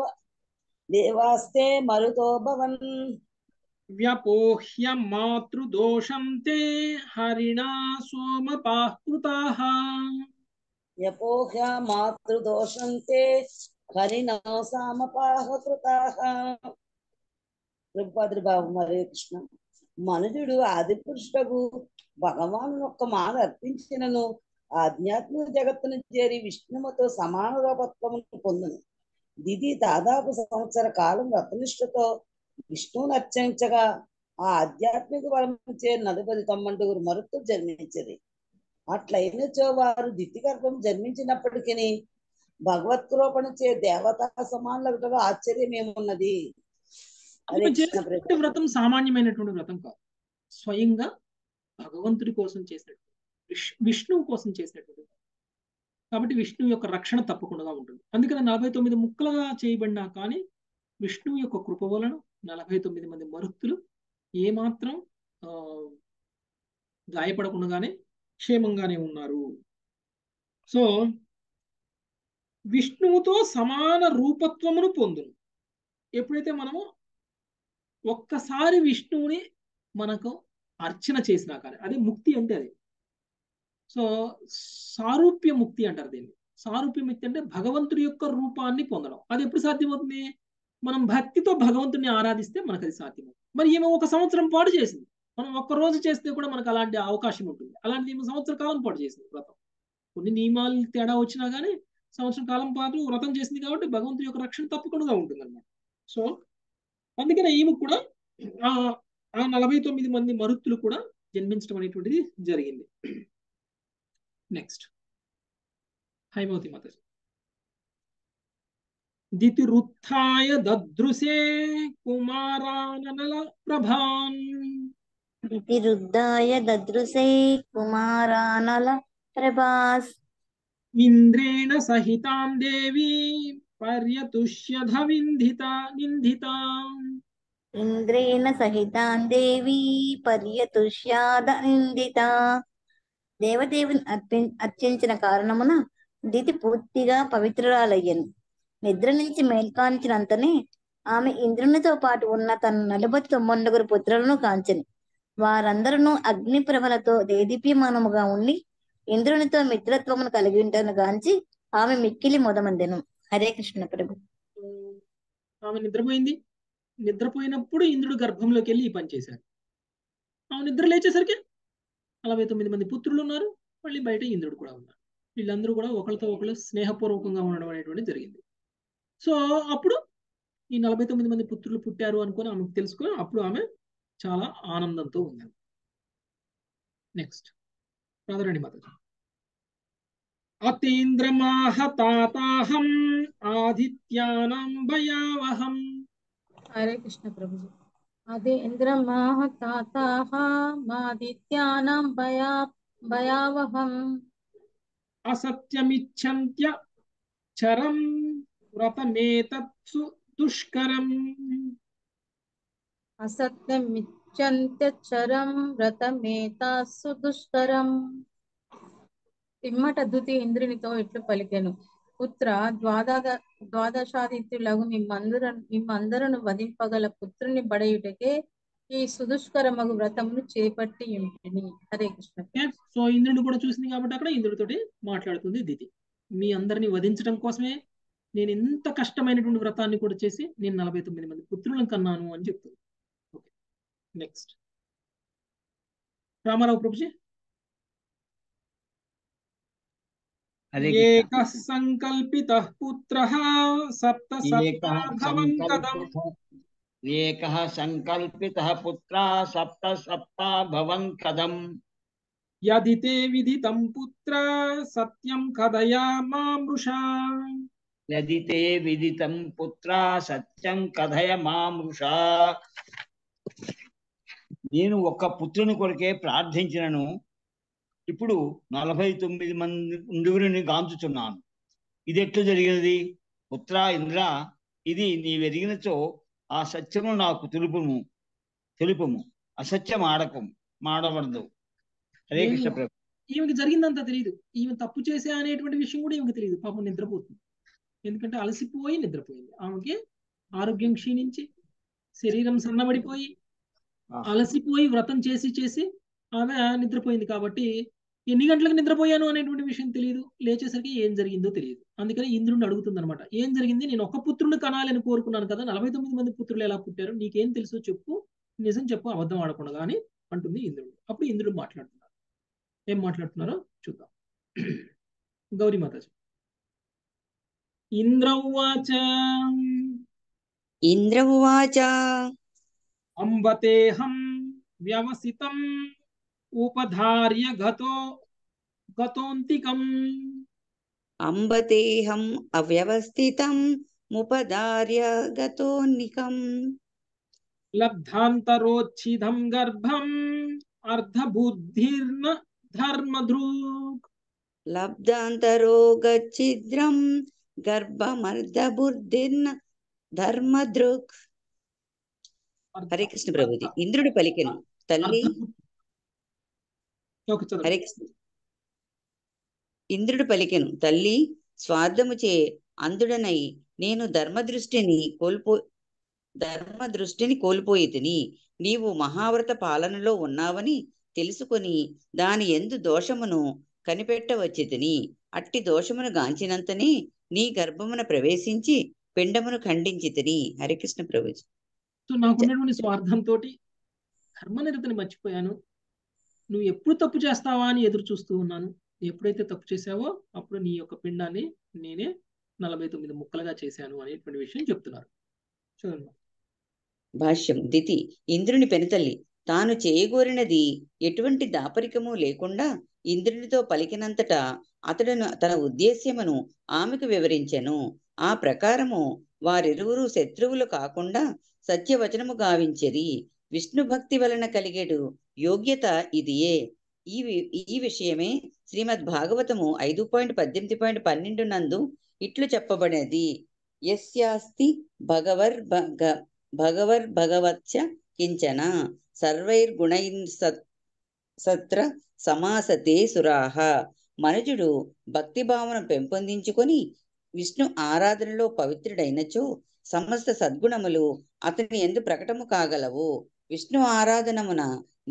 దేవాస్తే మరుతో భవన్ వ్యాపోహ్య మాతృ దోషం తే హరిణా సోమపాహృతాః వ్యాపోహ్య మాతృ దోషం తే హరిణా సోమపాహృతాః. రుపాద్ర బాబు. హరే కృష్ణ. మనుజుడు ఆది పురుషుడు భగవాను యొక్క మాల అర్పించినను ఆధ్యాత్మిక జగత్తును చేరి విష్ణువుతో సమాన రూపత్వమును పొందును. దిది దాదాపు సంవత్సర కాలం వ్రతనిష్టతో విష్ణువును అర్చించగా ఆ ఆధ్యాత్మిక బలము చేరి 49 మరుత్తులు జన్మించింది. అట్లయినచో వారు దితి గర్భం జన్మించినప్పటికీ భగవత్ కృపను చే దేవతా సమానులగుటలో ఆశ్చర్యం ఏమున్నది. వ్రతం సామాన్యమైనటువంటి వ్రతం కాదు, స్వయంగా భగవంతుడి కోసం చేసినటువంటి విష్ణువు కోసం చేసినటువంటి. కాబట్టి విష్ణువు యొక్క రక్షణ తప్పకుండా ఉంటుంది. అందుకని 49 ముక్కలుగా చేయబడినా కానీ విష్ణువు యొక్క కృప వలన 49 మంది మరుత్తులు ఏమాత్రం గాయపడకుండానే క్షేమంగానే ఉన్నారు. సో విష్ణువుతో సమాన రూపత్వమును పొందును. ఎప్పుడైతే మనము ఒక్కసారి విష్ణువుని మనకు అర్చన చేసినా కానీ అదే ముక్తి అంటే అది. సో సారూప్య ముక్తి అంటారు దీన్ని. సారూప్య ముక్తి అంటే భగవంతుడి యొక్క రూపాన్ని పొందడం. అది ఎప్పుడు సాధ్యమవుతుంది? మనం భక్తితో భగవంతుడిని ఆరాధిస్తే మనకు అది సాధ్యమవుతుంది. మరి ఈమె 1 సంవత్సరం పాటు చేసింది. మనం ఒక్కరోజు చేస్తే కూడా మనకు అలాంటి అవకాశం ఉంటుంది. అలాంటిది ఈమె సంవత్సర కాలం పాటు చేసింది వ్రతం. కొన్ని నియమాలు తేడా వచ్చినా కానీ సంవత్సర కాలం పాటు వ్రతం చేసింది కాబట్టి భగవంతుడి యొక్క రక్షణ తప్పకుండా ఉంటుంది అనమాట. సో అందుకనే ఈమె కూడా ఆ 49 మంది మరుత్తులు కూడా జన్మించడం అనేటువంటిది జరిగింది. నెక్స్ట్ హైమవతి మాతాజీ. దితి రుత్థాయ దదృశే కుమారాననల ప్రభాన్ दितिरुद्धाय ददृशे कुमारानल प्रभास इंद्रेण सहितां देवी पर्यतुष्य धविन्धिता निन्धिता इंद्रेण सहितां देवी पर्यतुष्य धनिन्दिता देवदेवुनि అర్చించిన కారణమున దితి పూర్తిగా పవిత్రురాలయ్యను. నిద్ర నుంచి మేల్కాంచినంతనే ఆమె ఇంద్రునితో పాటు ఉన్న తన 49 పుత్రులను కాంచెను. వారందరూ అగ్ని ప్రవలతో దేదీప్యమానముగా ఉండి ఇంద్రునితో మిత్రత్వమును కలిగి ఉంటాను గాంచి ఆమె మిక్కిలి మొదమందెను. హరే కృష్ణ ప్రభు. ఆమె నిద్రపోయింది. నిద్రపోయినప్పుడు ఇంద్రుడు గర్భంలోకి వెళ్ళి ఈ పని చేశారు. ఆమె నిద్ర లేచేసరికి 49 మంది పుత్రులు ఉన్నారు. మళ్ళీ బయట ఇంద్రుడు కూడా ఉన్నారు. వీళ్ళందరూ కూడా ఒకరితో ఒకరు స్నేహపూర్వకంగా ఉండడం అనేటువంటిది జరిగింది. సో అప్పుడు ఈ 49 మంది పుత్రులు పుట్టారు అనుకుని ఆమెకు తెలుసుకుని అప్పుడు ఆమె చాలా ఆనందంతో ఉన్నారు. నెక్స్ట్ రాధారాణి మాతాజీ. అతీంద్రమాహతాతాహం ఆదిత్యానాం భయావహం. హరే కృష్ణ ప్రభుజీ. आदित्यानां भयावहं असत्यमिच्छन्त्य चरं व्रतमेतत्सु दुष्करम् इम्मट दुति इंद्रुनितो इट्लु पलिकेनु पुत्र द्वादशादित्युलగు నిమ్మందరను వధింపగల పుత్రుని బడయుటకే ఈ సుదుష్కరమగు వ్రతమును చేపట్టి ఉంటిని. హరే కృష్ణ. సో ఇంద్రుడు కూడా చూసింది కాబట్టి అక్కడ ఇంద్రుడితోటి మాట్లాడుతుంది దితి. మీ అందరిని వధించడం కోసమే నేను ఎంత కష్టమైనటువంటి వ్రతాన్ని కూడా చేసి నేను 49 మంది పుత్రులను కన్నాను అని చెప్తుంది. Okay next Ramarao Prabhuji. एकः संकल्पितः पुत्रः सप्त सप्ता भवन्कदम् यदि ते विदितं पुत्र सत्यं कथयामामृषा నేను ఒక పుత్రుని కొరకే ప్రార్థించినను. ఇప్పుడు 49 మంది ఉండుగురిని గాంచుతున్నాను. ఇది ఎట్లా జరిగినది? పుత్ర ఇంద్ర, ఇది నీ వెరిగినచో ఆ సత్యము నాకు తెలుపుము. అసత్యం మాడవద్దు. హరే కృష్ణ ప్రభు. ఈమెకి జరిగిందంతా తెలియదు. ఈమె తప్పు చేసే అనేటువంటి విషయం కూడా ఈమెకి తెలియదు. పాపం నిద్రపోతుంది. ఎందుకంటే అలసిపోయి నిద్రపోయింది. ఆమెకి ఆరోగ్యం క్షీణించి శరీరం సన్నబడిపోయి అలసిపోయి వ్రతం చేసి చేసి ఆమె నిద్రపోయింది. కాబట్టి ఎన్ని గంటలకు నిద్రపోయాను అనేటువంటి విషయం తెలియదు. లేచేసరికి ఏం జరిగిందో తెలియదు. అందుకని ఇంద్రుడిని అడుగుతుంది అనమాట. ఏం జరిగింది? నేను ఒక పుత్రుడిని కనాలని కోరుకున్నాను కదా, 49 మంది పుత్రులు ఎలా పుట్టారు? నీకేం తెలుసో చెప్పు, నిజం చెప్పు, అబద్ధం ఆడకుండా అని అంటుంది ఇంద్రుడు. అప్పుడు ఇంద్రుడు మాట్లాడుతున్నారు. ఏం మాట్లాడుతున్నారో చూద్దాం. గౌరీ మాతాజీ. ఇంద్రౌవాచ అంబతేహం వ్యవసితం उपधार्य गतोन्तिकम् अम्बतेहं अव्यवस्थितं मुपधार्य गतोन्निकम् लब्धान्तरोच्छिदं गर्भं अर्धबुद्धिर्न धर्मद्रुक् लब्धान्तरोगच्छिद्रं गर्भं अर्धबुद्धिर्न धर्मद्रुक्. हरे कृष्ण प्रभुजी. इंद्रुडु पलिकेनु तल्ली. హరే కృష్ణ. ఇంద్రుడు పలికెను, తల్లి, స్వార్థముచే అందుడనై నేను ధర్మదృష్టిని కోల్పోయితిని. నీవు మహావ్రత పాలనలో ఉన్నావని తెలుసుకొని దాని ఎందు దోషమును కనిపెట్టవచ్చితిని. అట్టి దోషమును గాంచినంతనే నీ గర్భమున ప్రవేశించి పిండమును ఖండించితిని. హరే కృష్ణ ప్రభుజీ. స్వార్థంతో ధర్మనిరతని మర్చిపోయాను. నువ్వు ఎప్పుడు తప్పు చేస్తావా అని ఎదురు చూస్తూ ఉన్నాను. ఎప్పుడైతే తప్పు చేసావో అప్పుడు నీ యొక్క పిండాన్ని నేనే 49 ముక్కలుగా చేశాను అనేటువంటి విషయం చెప్తున్నారు. చూడండి భాష్యం. దితి ఇంద్రుని పెనతల్లి తాను చేయగోరినది ఎటువంటి దాపరికము లేకుండా ఇంద్రునితో పలికినంతట అతడును తన ఉద్దేశ్యమును ఆమెకు వివరించెను. ఆ ప్రకారము వారిరువురు శత్రువులు కాకుండా సత్యవచనము గావించెరి. విష్ణు భక్తి వలన కలిగేడు योग्यता इदिये ई विषयमे श्रीमद्भागवतमु 5.18.12 नंदु इट्लु चेप्पबडिनदि यस्यास्ति भगवर्भगवच्च किंचन सर्वैर्गुणैः सत्र समासते सुराः। मनुजुडु भक्ति भावनु पेंपोंदिंचुकोनि विष्णु आराधनलो पवित्रुडैनचो समस्त सद्गुणमुलु अतनि यंదు प्रकटमु कागलवु। विष्णु आराधनमुन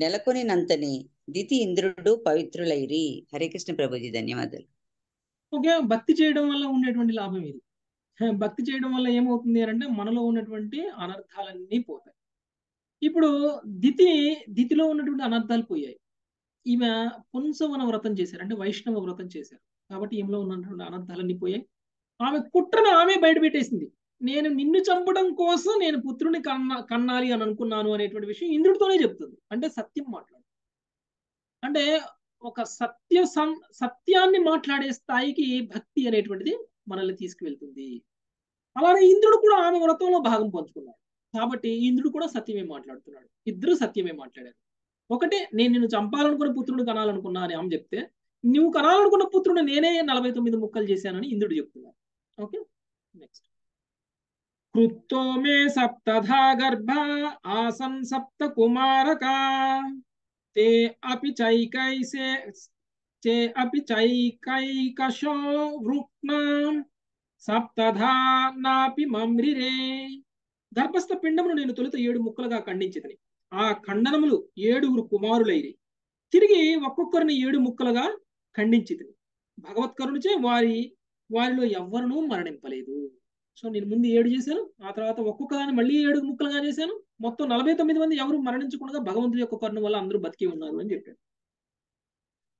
नेलकोनिनंतने दिति इंद्रुडु पवित्रुलैरि। हरे कृष्ण प्रभुजी धन्यवादालु। ఓకే, భక్తి చేయడం వల్ల ఉండేటువంటి లాభం ఇది. భక్తి చేయడం వల్ల ఏమవుతుంది అంటే మనలో ఉన్నటువంటి అనర్థాలన్నీ పోతాయి. ఇప్పుడు దితిలో ఉన్నటువంటి అనర్థాలు పోయాయి. ఈమె పుంసవన వ్రతం చేశారు అంటే వైష్ణవ వ్రతం చేశారు కాబట్టి ఈమెలో ఉన్నటువంటి అనర్థాలన్నీ పోయాయి. ఆమె కుట్రను ఆమె బయట పెట్టేసింది. నేను నిన్ను చంపడం కోసం నేను పుత్రుని కన్నాలి అని అనుకున్నాను అనేటువంటి విషయం ఇంద్రుడితోనే చెప్తుంది. అంటే సత్యం మాట్లాడు అంటే ఒక సత్యాన్ని మాట్లాడే స్థాయికి భక్తి అనేటువంటిది మనల్ని తీసుకువెళ్తుంది. అలానే ఇంద్రుడు కూడా ఆమె వ్రతంలో భాగం పంచుకున్నాడు కాబట్టి ఇంద్రుడు కూడా సత్యమే మాట్లాడుతున్నాడు. ఇద్దరు సత్యమే మాట్లాడారు. ఒకటే నేను నిన్ను చంపాలనుకున్న పుత్రుడు కనాలనుకున్నా అని ఆమె చెప్తే, నువ్వు కనాలనుకున్న పుత్రుడు నేనే 49 ముక్కలు చేశానని ఇంద్రుడు చెప్తున్నాడు. Okay, next. కృత్తో మే సప్తధా గర్భ ఆసన్ సప్త కుమారకా ते अपिचैकैकशो वृक्णां सप्तधा नापि मम्रिरे। गर्भस्थ पिंडमुनु नेनु तोलुत 7 ముక్కలుగా ఖండించెదను. ఆ ఖండనములు 7 కుమారులైరి. తిరిగి ఒక్కొక్కరిని 7 ముక్కలుగా ఖండించెదను. భగవత్ కరుణచే వారిలో ఎవ్వరును మరణింపలేదు. సో నేను ముందు 7 చేశాను, ఆ తర్వాత ఒక్కొక్కదాన్ని మళ్ళీ 7 ముక్కలుగా చేశాను. మొత్తం 49 మంది ఎవరు మరణించకుండా భగవంతుడి యొక్క కరుణ వల్ల అందరూ బతికి ఉన్నారు అని చెప్పాడు.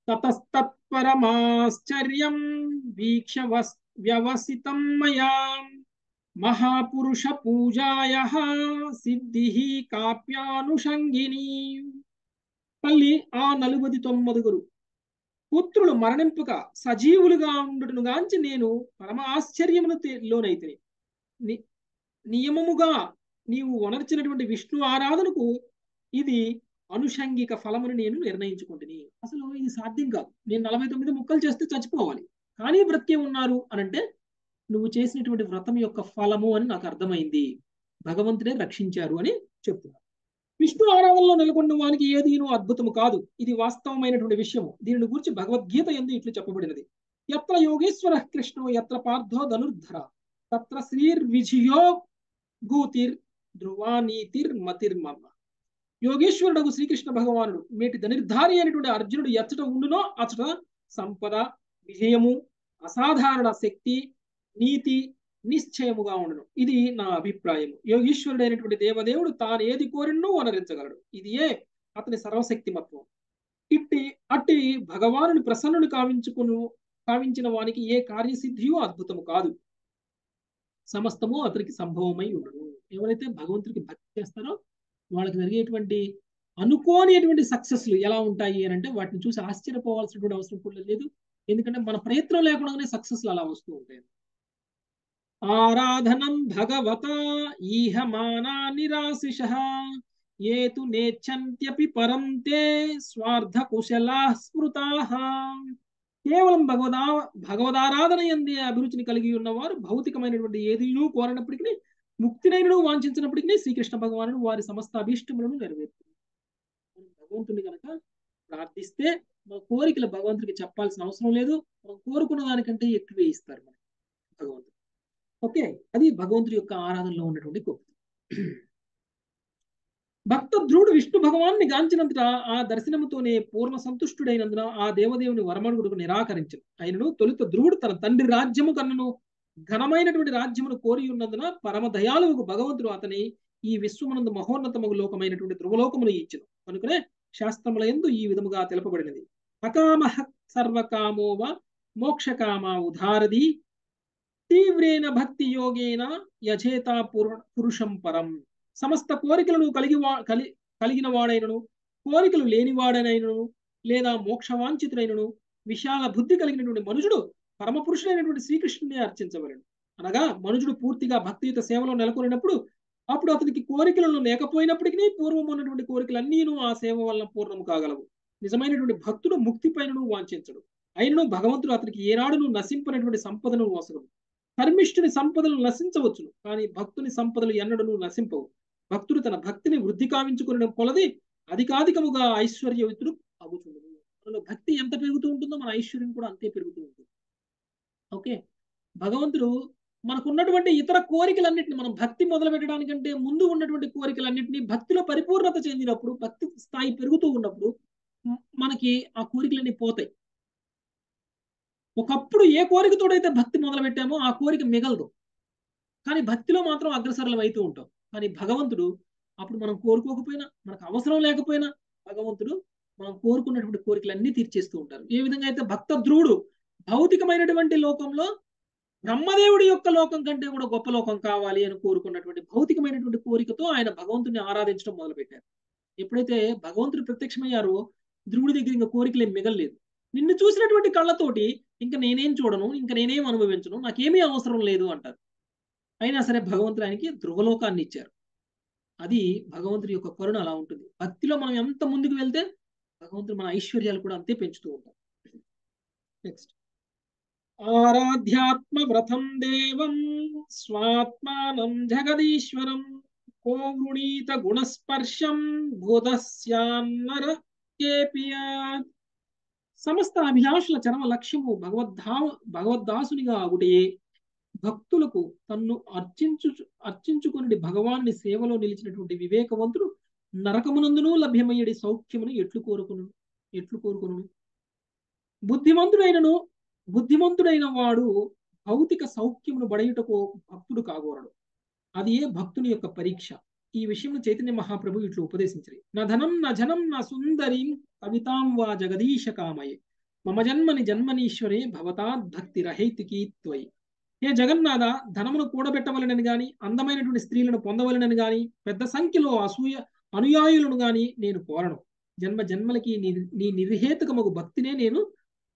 తతస్తత్పరమాశ్చర్యం వీక్ష వ్యవసితం మయా మహాపురుష పూజాయః సిద్ధిః కాప్యానుషంగిని. తల్లి ఆ 49 పుత్రులు మరణింపక సజీవులుగా ఉండటను గాంచి నేను పరమ ఆశ్చర్యమును లోనైతే నియమముగా నీవు వనర్చినటువంటి విష్ణు ఆరాధనకు ఇది అనుషంగిక ఫలమును నేను నిర్ణయించుకుంటుని. అసలు ఇది సాధ్యం కాదు. నేను 49 ముక్కలు చేస్తే చచ్చిపోవాలి, కానీ బ్రతికే ఉన్నారు అనంటే నువ్వు చేసినటువంటి వ్రతం యొక్క ఫలము అని నాకు అర్థమైంది, భగవంతుడే రక్షించారు అని చెప్తున్నాను. విష్ణు ఆరాధనలో నెలకొన్న వానికి ఏదీనూ అద్భుతము కాదు, ఇది వాస్తవమైనటువంటి విషయము. దీనిని గురించి భగవద్గీత యందు ఇట్లు చెప్పబడినది. యత్ర యోగేశ్వర కృష్ణో యత్ర పార్థో ధనుర్ధర తత్ర శ్రీర్విజియో గూతిర్ ధ్రువా నీతిర్ మతిర్మమ. యోగేశ్వరుడు శ్రీకృష్ణ భగవానుడు మేటి ధనిర్ధారి అయినటువంటి అర్జునుడు ఎచ్చట ఉండునో అచ్చట సంపద, విజయము, అసాధారణ శక్తి, నీతి నిశ్చయముగా ఉండును. ఇది నా అభిప్రాయము. యోగేశ్వరుడు అయినటువంటి దేవదేవుడు తాను ఏది కోరినో వనరించగలడు. ఇది ఏ అతని సర్వశక్తిమత్వం. అట్టి భగవానుని ప్రసన్నుని కావించిన వానికి ఏ కార్యసిద్ధియో అద్భుతము కాదు, సమస్తము అతనికి సంభవమై ఉండదు. ఎవరైతే భగవంతుడికి భక్తి చేస్తారో వాళ్ళకి జరిగేటువంటి అనుకోనేటువంటి సక్సెస్లు ఎలా ఉంటాయి అని అంటే వాటిని చూసి ఆశ్చర్యపోవాల్సినటువంటి అవసరం కూడా లేదు. ఎందుకంటే మన ప్రయత్నం లేకుండానే సక్సెస్లు అలా వస్తూ ఉంటాయి. ఆరాధనం భగవత ఈహమానా నిరాశిషః ఏతు నేచ్ఛంత్యపి పరం తే స్వార్థ కుశలాః స్మృతాః. కేవలం భగవదారాధన ఎందే అభిరుచిని కలిగి ఉన్నవారు భౌతికమైనటువంటి ఏదియూ కోరినప్పటికీ, ముక్తినైనను వాంఛించినప్పటికీ శ్రీకృష్ణ భగవానుడు వారి సమస్త అభీష్టములను నెరవేరుతుంది. మనం భగవంతుని కనుక ప్రార్థిస్తే మన కోరికలు భగవంతుడికి చెప్పాల్సిన అవసరం లేదు. మనం కోరుకున్న దానికంటే ఎక్కువే ఇస్తారు మనకి భగవంతుడు. ఓకే, అది భగవంతుడి యొక్క ఆరాధనలో ఉన్నటువంటి గొప్పది. భక్త ధ్రువుడు విష్ణు భగవాన్ని గాంచినంతట ఆ దర్శనముతోనే పూర్ణ సంతుష్టుడైనందున ఆ దేవదేవుని వరమడుగుడుకు నిరాకరించను. ఆయనను తొలుత ధ్రువుడు తన తండ్రి రాజ్యము కన్నను ఘనమైనటువంటి రాజ్యమును కోరి ఉన్నందున పరమ దయాళువుకు భగవంతుడు అతని ఈ విశ్వమునందు మహోన్నతము లోకమైనటువంటి ధ్రువలోకమును ఇచ్చెను. అనుకునే శాస్త్రములందు ఈ విధముగా తెలుపబడినది. అకామః సర్వకామోవ మోక్షకామ ఉధారది తీవ్రేణ భక్తి యోగేన యజేత పురుషం పరం. సమస్త కోరికలను కలిగిన వాడైనను, కోరికలు లేనివాడనైనను, లేదా మోక్షవాంఛితుడైనను విశాల బుద్ధి కలిగినటువంటి మనుషుడు పరమపురుషుడైనటువంటి శ్రీకృష్ణుని అర్చించవలెను. అనగా మనుషుడు పూర్తిగా భక్తియుత సేవలో నెలకొనినప్పుడు అప్పుడు అతనికి కోరికలు లేకపోయినప్పటికీ పూర్వం ఉన్నటువంటి కోరికలన్నీ ఆ సేవ వల్ల పూర్ణం కాగలవు. నిజమైనటువంటి భక్తుడు ముక్తి పైనను వాంఛించడు. అయినను భగవంతుడు అతనికి ఏనాడును నశింపనటువంటి సంపదను అవసరం. కర్మిష్ఠుని సంపదలు నశించవచ్చును కానీ భక్తుని సంపదలు ఎన్నడూ నశింపవు. భక్తుడు తన భక్తిని వృద్ధి కావించుకుని కొలది అధికాధికముగా ఐశ్వర్యవితుడు అవుతుంది. మనలో భక్తి ఎంత పెరుగుతూ ఉంటుందో మన ఐశ్వర్యం కూడా అంతే పెరుగుతూ ఉంటుంది. ఓకే, భగవంతుడు మనకున్నటువంటి ఇతర కోరికలన్నింటినీ మనం భక్తి మొదలు పెట్టడానికంటే ముందు ఉన్నటువంటి కోరికలన్నింటినీ భక్తిలో పరిపూర్ణత చెందినప్పుడు, భక్తి స్థాయి పెరుగుతూ ఉన్నప్పుడు మనకి ఆ కోరికలన్నీ పోతాయి. ఒకప్పుడు ఏ కోరికతోడైతే భక్తి మొదలు పెట్టామో ఆ కోరిక మిగలదు, కానీ భక్తిలో మాత్రం అగ్రసరలం అవుతూ ఉంటాం. కానీ భగవంతుడు అప్పుడు మనం కోరుకోకపోయినా, మనకు అవసరం లేకపోయినా భగవంతుడు మనం కోరుకున్నటువంటి కోరికలన్నీ తీర్చేస్తూ ఉంటారు. ఏ విధంగా అయితే భక్త ధ్రువుడు భౌతికమైనటువంటి లోకంలో బ్రహ్మదేవుడి యొక్క లోకం కంటే కూడా గొప్ప లోకం కావాలి అని కోరుకున్నటువంటి భౌతికమైనటువంటి కోరికతో ఆయన భగవంతుడిని ఆరాధించడం మొదలుపెట్టారు. ఎప్పుడైతే భగవంతుడు ప్రత్యక్షమయ్యారో ధ్రువుడి దగ్గర ఇంకా కోరికలు ఏం మిగలలేదు. నిన్ను చూసినటువంటి కళ్ళతోటి ఇంకా నేనేం చూడను, ఇంకా నేనేం అనుభవించను, నాకేమీ అవసరం లేదు అంటారు. అయినా సరే భగవంతుడు ఆయనకి ధ్రువలోకాన్ని ఇచ్చారు. అది భగవంతుడి యొక్క కరుణ అలా ఉంటుంది. భక్తిలో మనం ఎంత ముందుకు వెళ్తే భగవంతుడు మన ఐశ్వర్యాలు కూడా అంతే పెంచుతూ ఉంటారు. నెక్స్ట్, ఆరాధ్యాత్మ వ్రతం దేవం స్వాత్మానం జగదీశ్వరం కోవృణీత గుణస్పర్శం భూతస్యాన్నర కేపియా. సమస్త అభిలాషుల చరమ లక్ష్యము భగవద్దాసునిగా ఆగుటే భక్తులకు తన్ను అర్చించుకుని భగవాన్ని సేవలో నిలిచినటువంటి వివేకవంతుడు నరకమునందును లభ్యమయ్యే సౌఖ్యమును ఎట్లు కోరుకును. బుద్ధిమంతుడైన వాడు భౌతిక సౌఖ్యమును బడయుటకు భక్తుడు కాగోరడు. అది ఏ భక్తుని యొక్క పరీక్ష. ఈ విషయంలో చైతన్య మహాప్రభు ఇట్లు ఉపదేశించరు. నా ధనం నా జనం నా సుందరీం కవితాం వా జగదీశ కామయే మమ జన్మని జన్మనీశ్వరే భవతా భక్తి రహైతికి త్వయి. హే జగన్నాథ, ధనమును కూడబెట్టవలనని గాని, అందమైనటువంటి స్త్రీలను పొందవలనని గాని, పెద్ద సంఖ్యలో అనుయాయులను గాని నేను కోరను. జన్మ జన్మలకి నీ నిర్హేతుకమగు భక్తినే నేను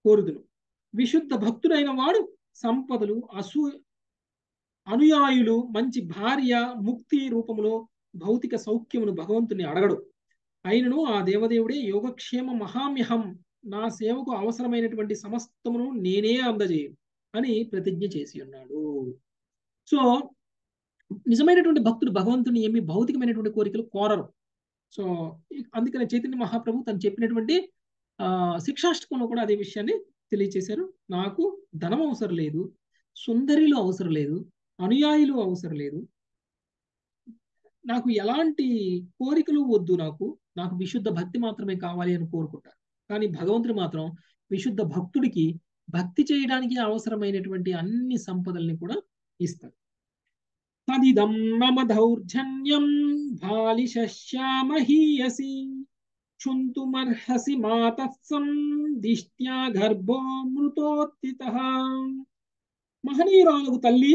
కోరుదును. విశుద్ధ భక్తుడైన వాడు సంపదలు, అనుయాయులు, మంచి భార్య, ముక్తి రూపములో భౌతిక సౌఖ్యమును భగవంతుని అడగడు. అయినను ఆ దేవదేవుడే యోగక్షేమ మహామ్యహం, నా సేవకు అవసరమైనటువంటి సమస్తమును నేనే అందజేయను అని ప్రతిజ్ఞ చేసి ఉన్నాడు. సో నిజమైనటువంటి భక్తుడు భగవంతుని ఏమి భౌతికమైనటువంటి కోరికలు కోరరు. సో అందుకనే చైతన్య మహాప్రభు తను చెప్పినటువంటి శిక్షాష్టకంలో కూడా అదే విషయాన్ని తెలియచేశారు. నాకు ధనం అవసరం లేదు, సుందరిలో అవసరం లేదు, అనుయాయులు అవసరం లేదు, నాకు ఎలాంటి కోరికలు వద్దు, నాకు విశుద్ధ భక్తి మాత్రమే కావాలి అని కోరుకుంటారు. కానీ భగవంతుడు మాత్రం విశుద్ధ భక్తుడికి భక్తి చేయడానికి అవసరమైనటువంటి అన్ని సంపదల్ని కూడా ఇస్తారు. తదిదం మమ దౌర్జన్యం బాలిశ్యామహీయసి క్షుంతుమర్హసి మాతత్సం దిష్ట్యా గర్భో మృతోత్తితః. మహనీయురాలకు తల్లి,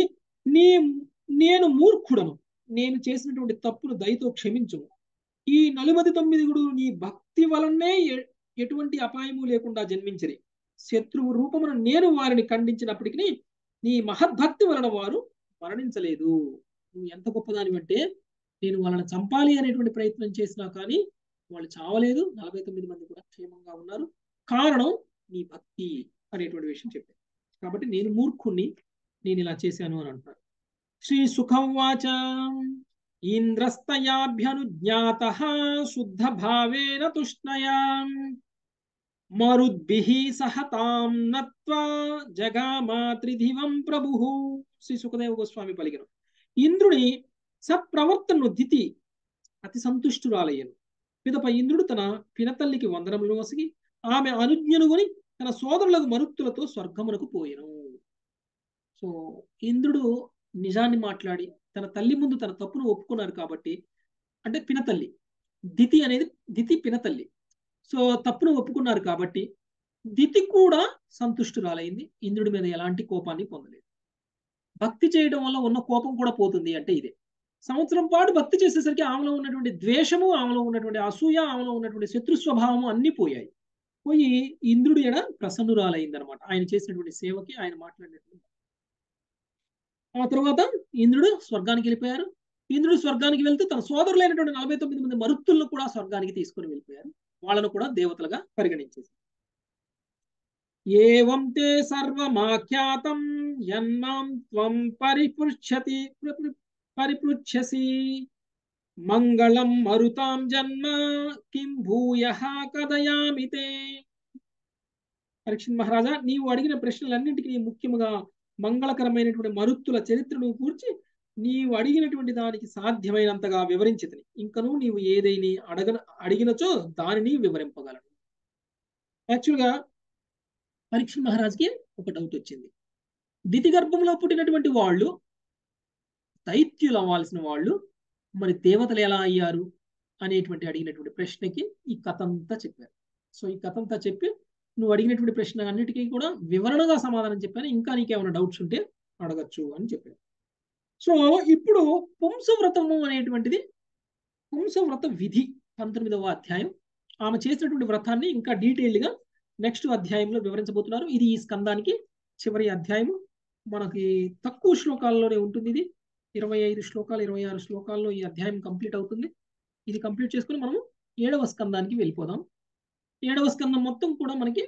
నేను మూర్ఖుడను, నేను చేసినటువంటి తప్పును దయతో క్షమించు. ఈ 49 నీ భక్తి వలనే ఎటువంటి అపాయము లేకుండా జన్మించరి. శత్రువు రూపమున నేను వారిని ఖండించినప్పటికీ నీ మహద్భక్తి వలన వారు మరణించలేదు. నువ్వు ఎంత గొప్పదానివంటే నేను వాళ్ళని చంపాలి అనేటువంటి ప్రయత్నం చేసినా కానీ వాళ్ళు చావలేదు. 49 కూడా క్షేమంగా ఉన్నారు. కారణం నీ భక్తి అనేటువంటి విషయం చెప్పారు. కాబట్టి నేను మూర్ఖుణ్ణి, నేను ఇలా చేశాను అని అంటారు. శ్రీ సుఖవాచ ఇంద్రస్తయాభ్యనుజ్ఞాత శుద్ధ భావేన తుష్ణయా మరుద్భిః సహ తాం నత్వా జగామాత్రిధివం ప్రభుః. శ్రీ సుఖదేవ గోస్వామి పలికిన ఇంద్రుని సత్ప్రవర్తనను దితి అతి సంతుష్టురాలయ్యను. పిదప ఇంద్రుడు తన పినతల్లికి వందనములు వసిగి ఆమె అనుజ్ఞను కొని తన సోదరులకు మరుత్తులతో స్వర్గమునకు పోయెను. సో ఇంద్రుడు నిజాన్ని మాట్లాడి తన తల్లి ముందు తన తప్పును ఒప్పుకున్నారు. కాబట్టి అంటే పినతల్లి దితి అనేది, దితి పినతల్లి, సో తప్పును ఒప్పుకున్నారు కాబట్టి దితి కూడా సంతుష్టురాలైంది. ఇంద్రుడి మీద ఎలాంటి కోపాన్ని పొందలేదు. భక్తి చేయడం వల్ల ఉన్న కోపం కూడా పోతుంది. అంటే ఇదే, సంవత్సరం పాటు భక్తి చేసేసరికి ఆమెలో ఉన్నటువంటి ద్వేషము, ఆమెలో ఉన్నటువంటి అసూయ, ఆమెలో ఉన్నటువంటి శత్రు స్వభావము అన్నీ పోయాయి. పోయి ఇంద్రుడి ఎడ ప్రసన్నురాలైంది అనమాట, ఆయన చేసినటువంటి సేవకి, ఆయన మాట్లాడినటువంటి. ఆ తర్వాత ఇంద్రుడు స్వర్గానికి వెళ్ళిపోయారు. ఇంద్రుడు స్వర్గానికి వెళ్తూ తన సోదరులైనటువంటి 49 మంది మరుత్తులను కూడా స్వర్గానికి తీసుకొని వెళ్ళిపోయారు. వాళ్ళను కూడా దేవతలుగా పరిగణించేశారు. ఏవం తే సర్వమాఖ్యాతం యన్మాం త్వం పరిపృచ్ఛసి మంగళం మరుతాం జన్మ కిం భూయః కదయామితే. పరీక్షిత్ మహారాజా, నీవు అడిగిన ప్రశ్నలన్నింటికి ముఖ్యముగా మంగళకరమైనటువంటి మరుత్తుల చరిత్రను కూర్చి నీవు అడిగినటువంటి దానికి సాధ్యమైనంతగా వివరించితిని. ఇంకనూ నీవు ఏదైనా అడిగినచో దానిని వివరింపగలను. యాక్చువల్గా పరీక్షిత్ మహారాజుకి ఒక డౌట్ వచ్చింది. దితి గర్భంలో పుట్టినటువంటి వాళ్ళు దైత్యులు అవ్వాల్సిన వాళ్ళు, మరి దేవతలు ఎలా అయ్యారు అనేటువంటి అడిగినటువంటి ప్రశ్నకి ఈ కథ అంతా చెప్పారు. సో ఈ కథ అంతా చెప్పి నువ్వు అడిగినటువంటి ప్రశ్న అన్నిటికీ కూడా వివరణగా సమాధానం చెప్పాను. ఇంకా నీకేమైనా డౌట్స్ ఉంటే అడగచ్చు అని చెప్పారు. సో ఇప్పుడు పుంసవ్రతము అనేటువంటిది, పుంసవ్రత విధి 19వ అధ్యాయం. ఆమె చేసినటువంటి వ్రతాన్ని ఇంకా డీటెయిల్డ్గా నెక్స్ట్ అధ్యాయంలో వివరించబోతున్నారు. ఇది ఈ స్కందానికి చివరి అధ్యాయము. మనకి తక్కువ శ్లోకాల్లోనే ఉంటుంది ఇది. 25 శ్లోకాలు 26 శ్లోకాల్లో ఈ అధ్యాయం కంప్లీట్ అవుతుంది. ఇది కంప్లీట్ చేసుకుని మనము 7వ స్కందానికి వెళ్ళిపోదాం. 7వ స్కందం మొత్తం కూడా మనకి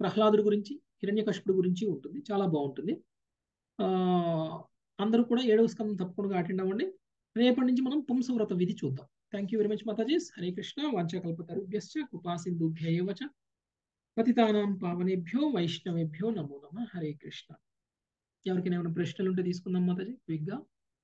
ప్రహ్లాదుడి గురించి, హిరణ్యకశిపుడి గురించి ఉంటుంది. చాలా బాగుంటుంది. అందరూ కూడా 7వ స్కందం తప్పకుండా అటెండ్ అవ్వండి. రేపటి నుంచి మనం పుంసవ్రత విధి చూద్దాం. Thank you very much Mataji. Hare Krishna. వాంఛాకల్పతరుభ్యశ్చ కృపాసింధుభ్యైవ చ పతితానాం పావనేభ్యో వైష్ణవేభ్యో నమో నమః. హరే కృష్ణ. ఎవరికైనా ఏమైనా ప్రశ్నలు ఉంటే తీసుకుందాం మాతాజీ క్విక్గా.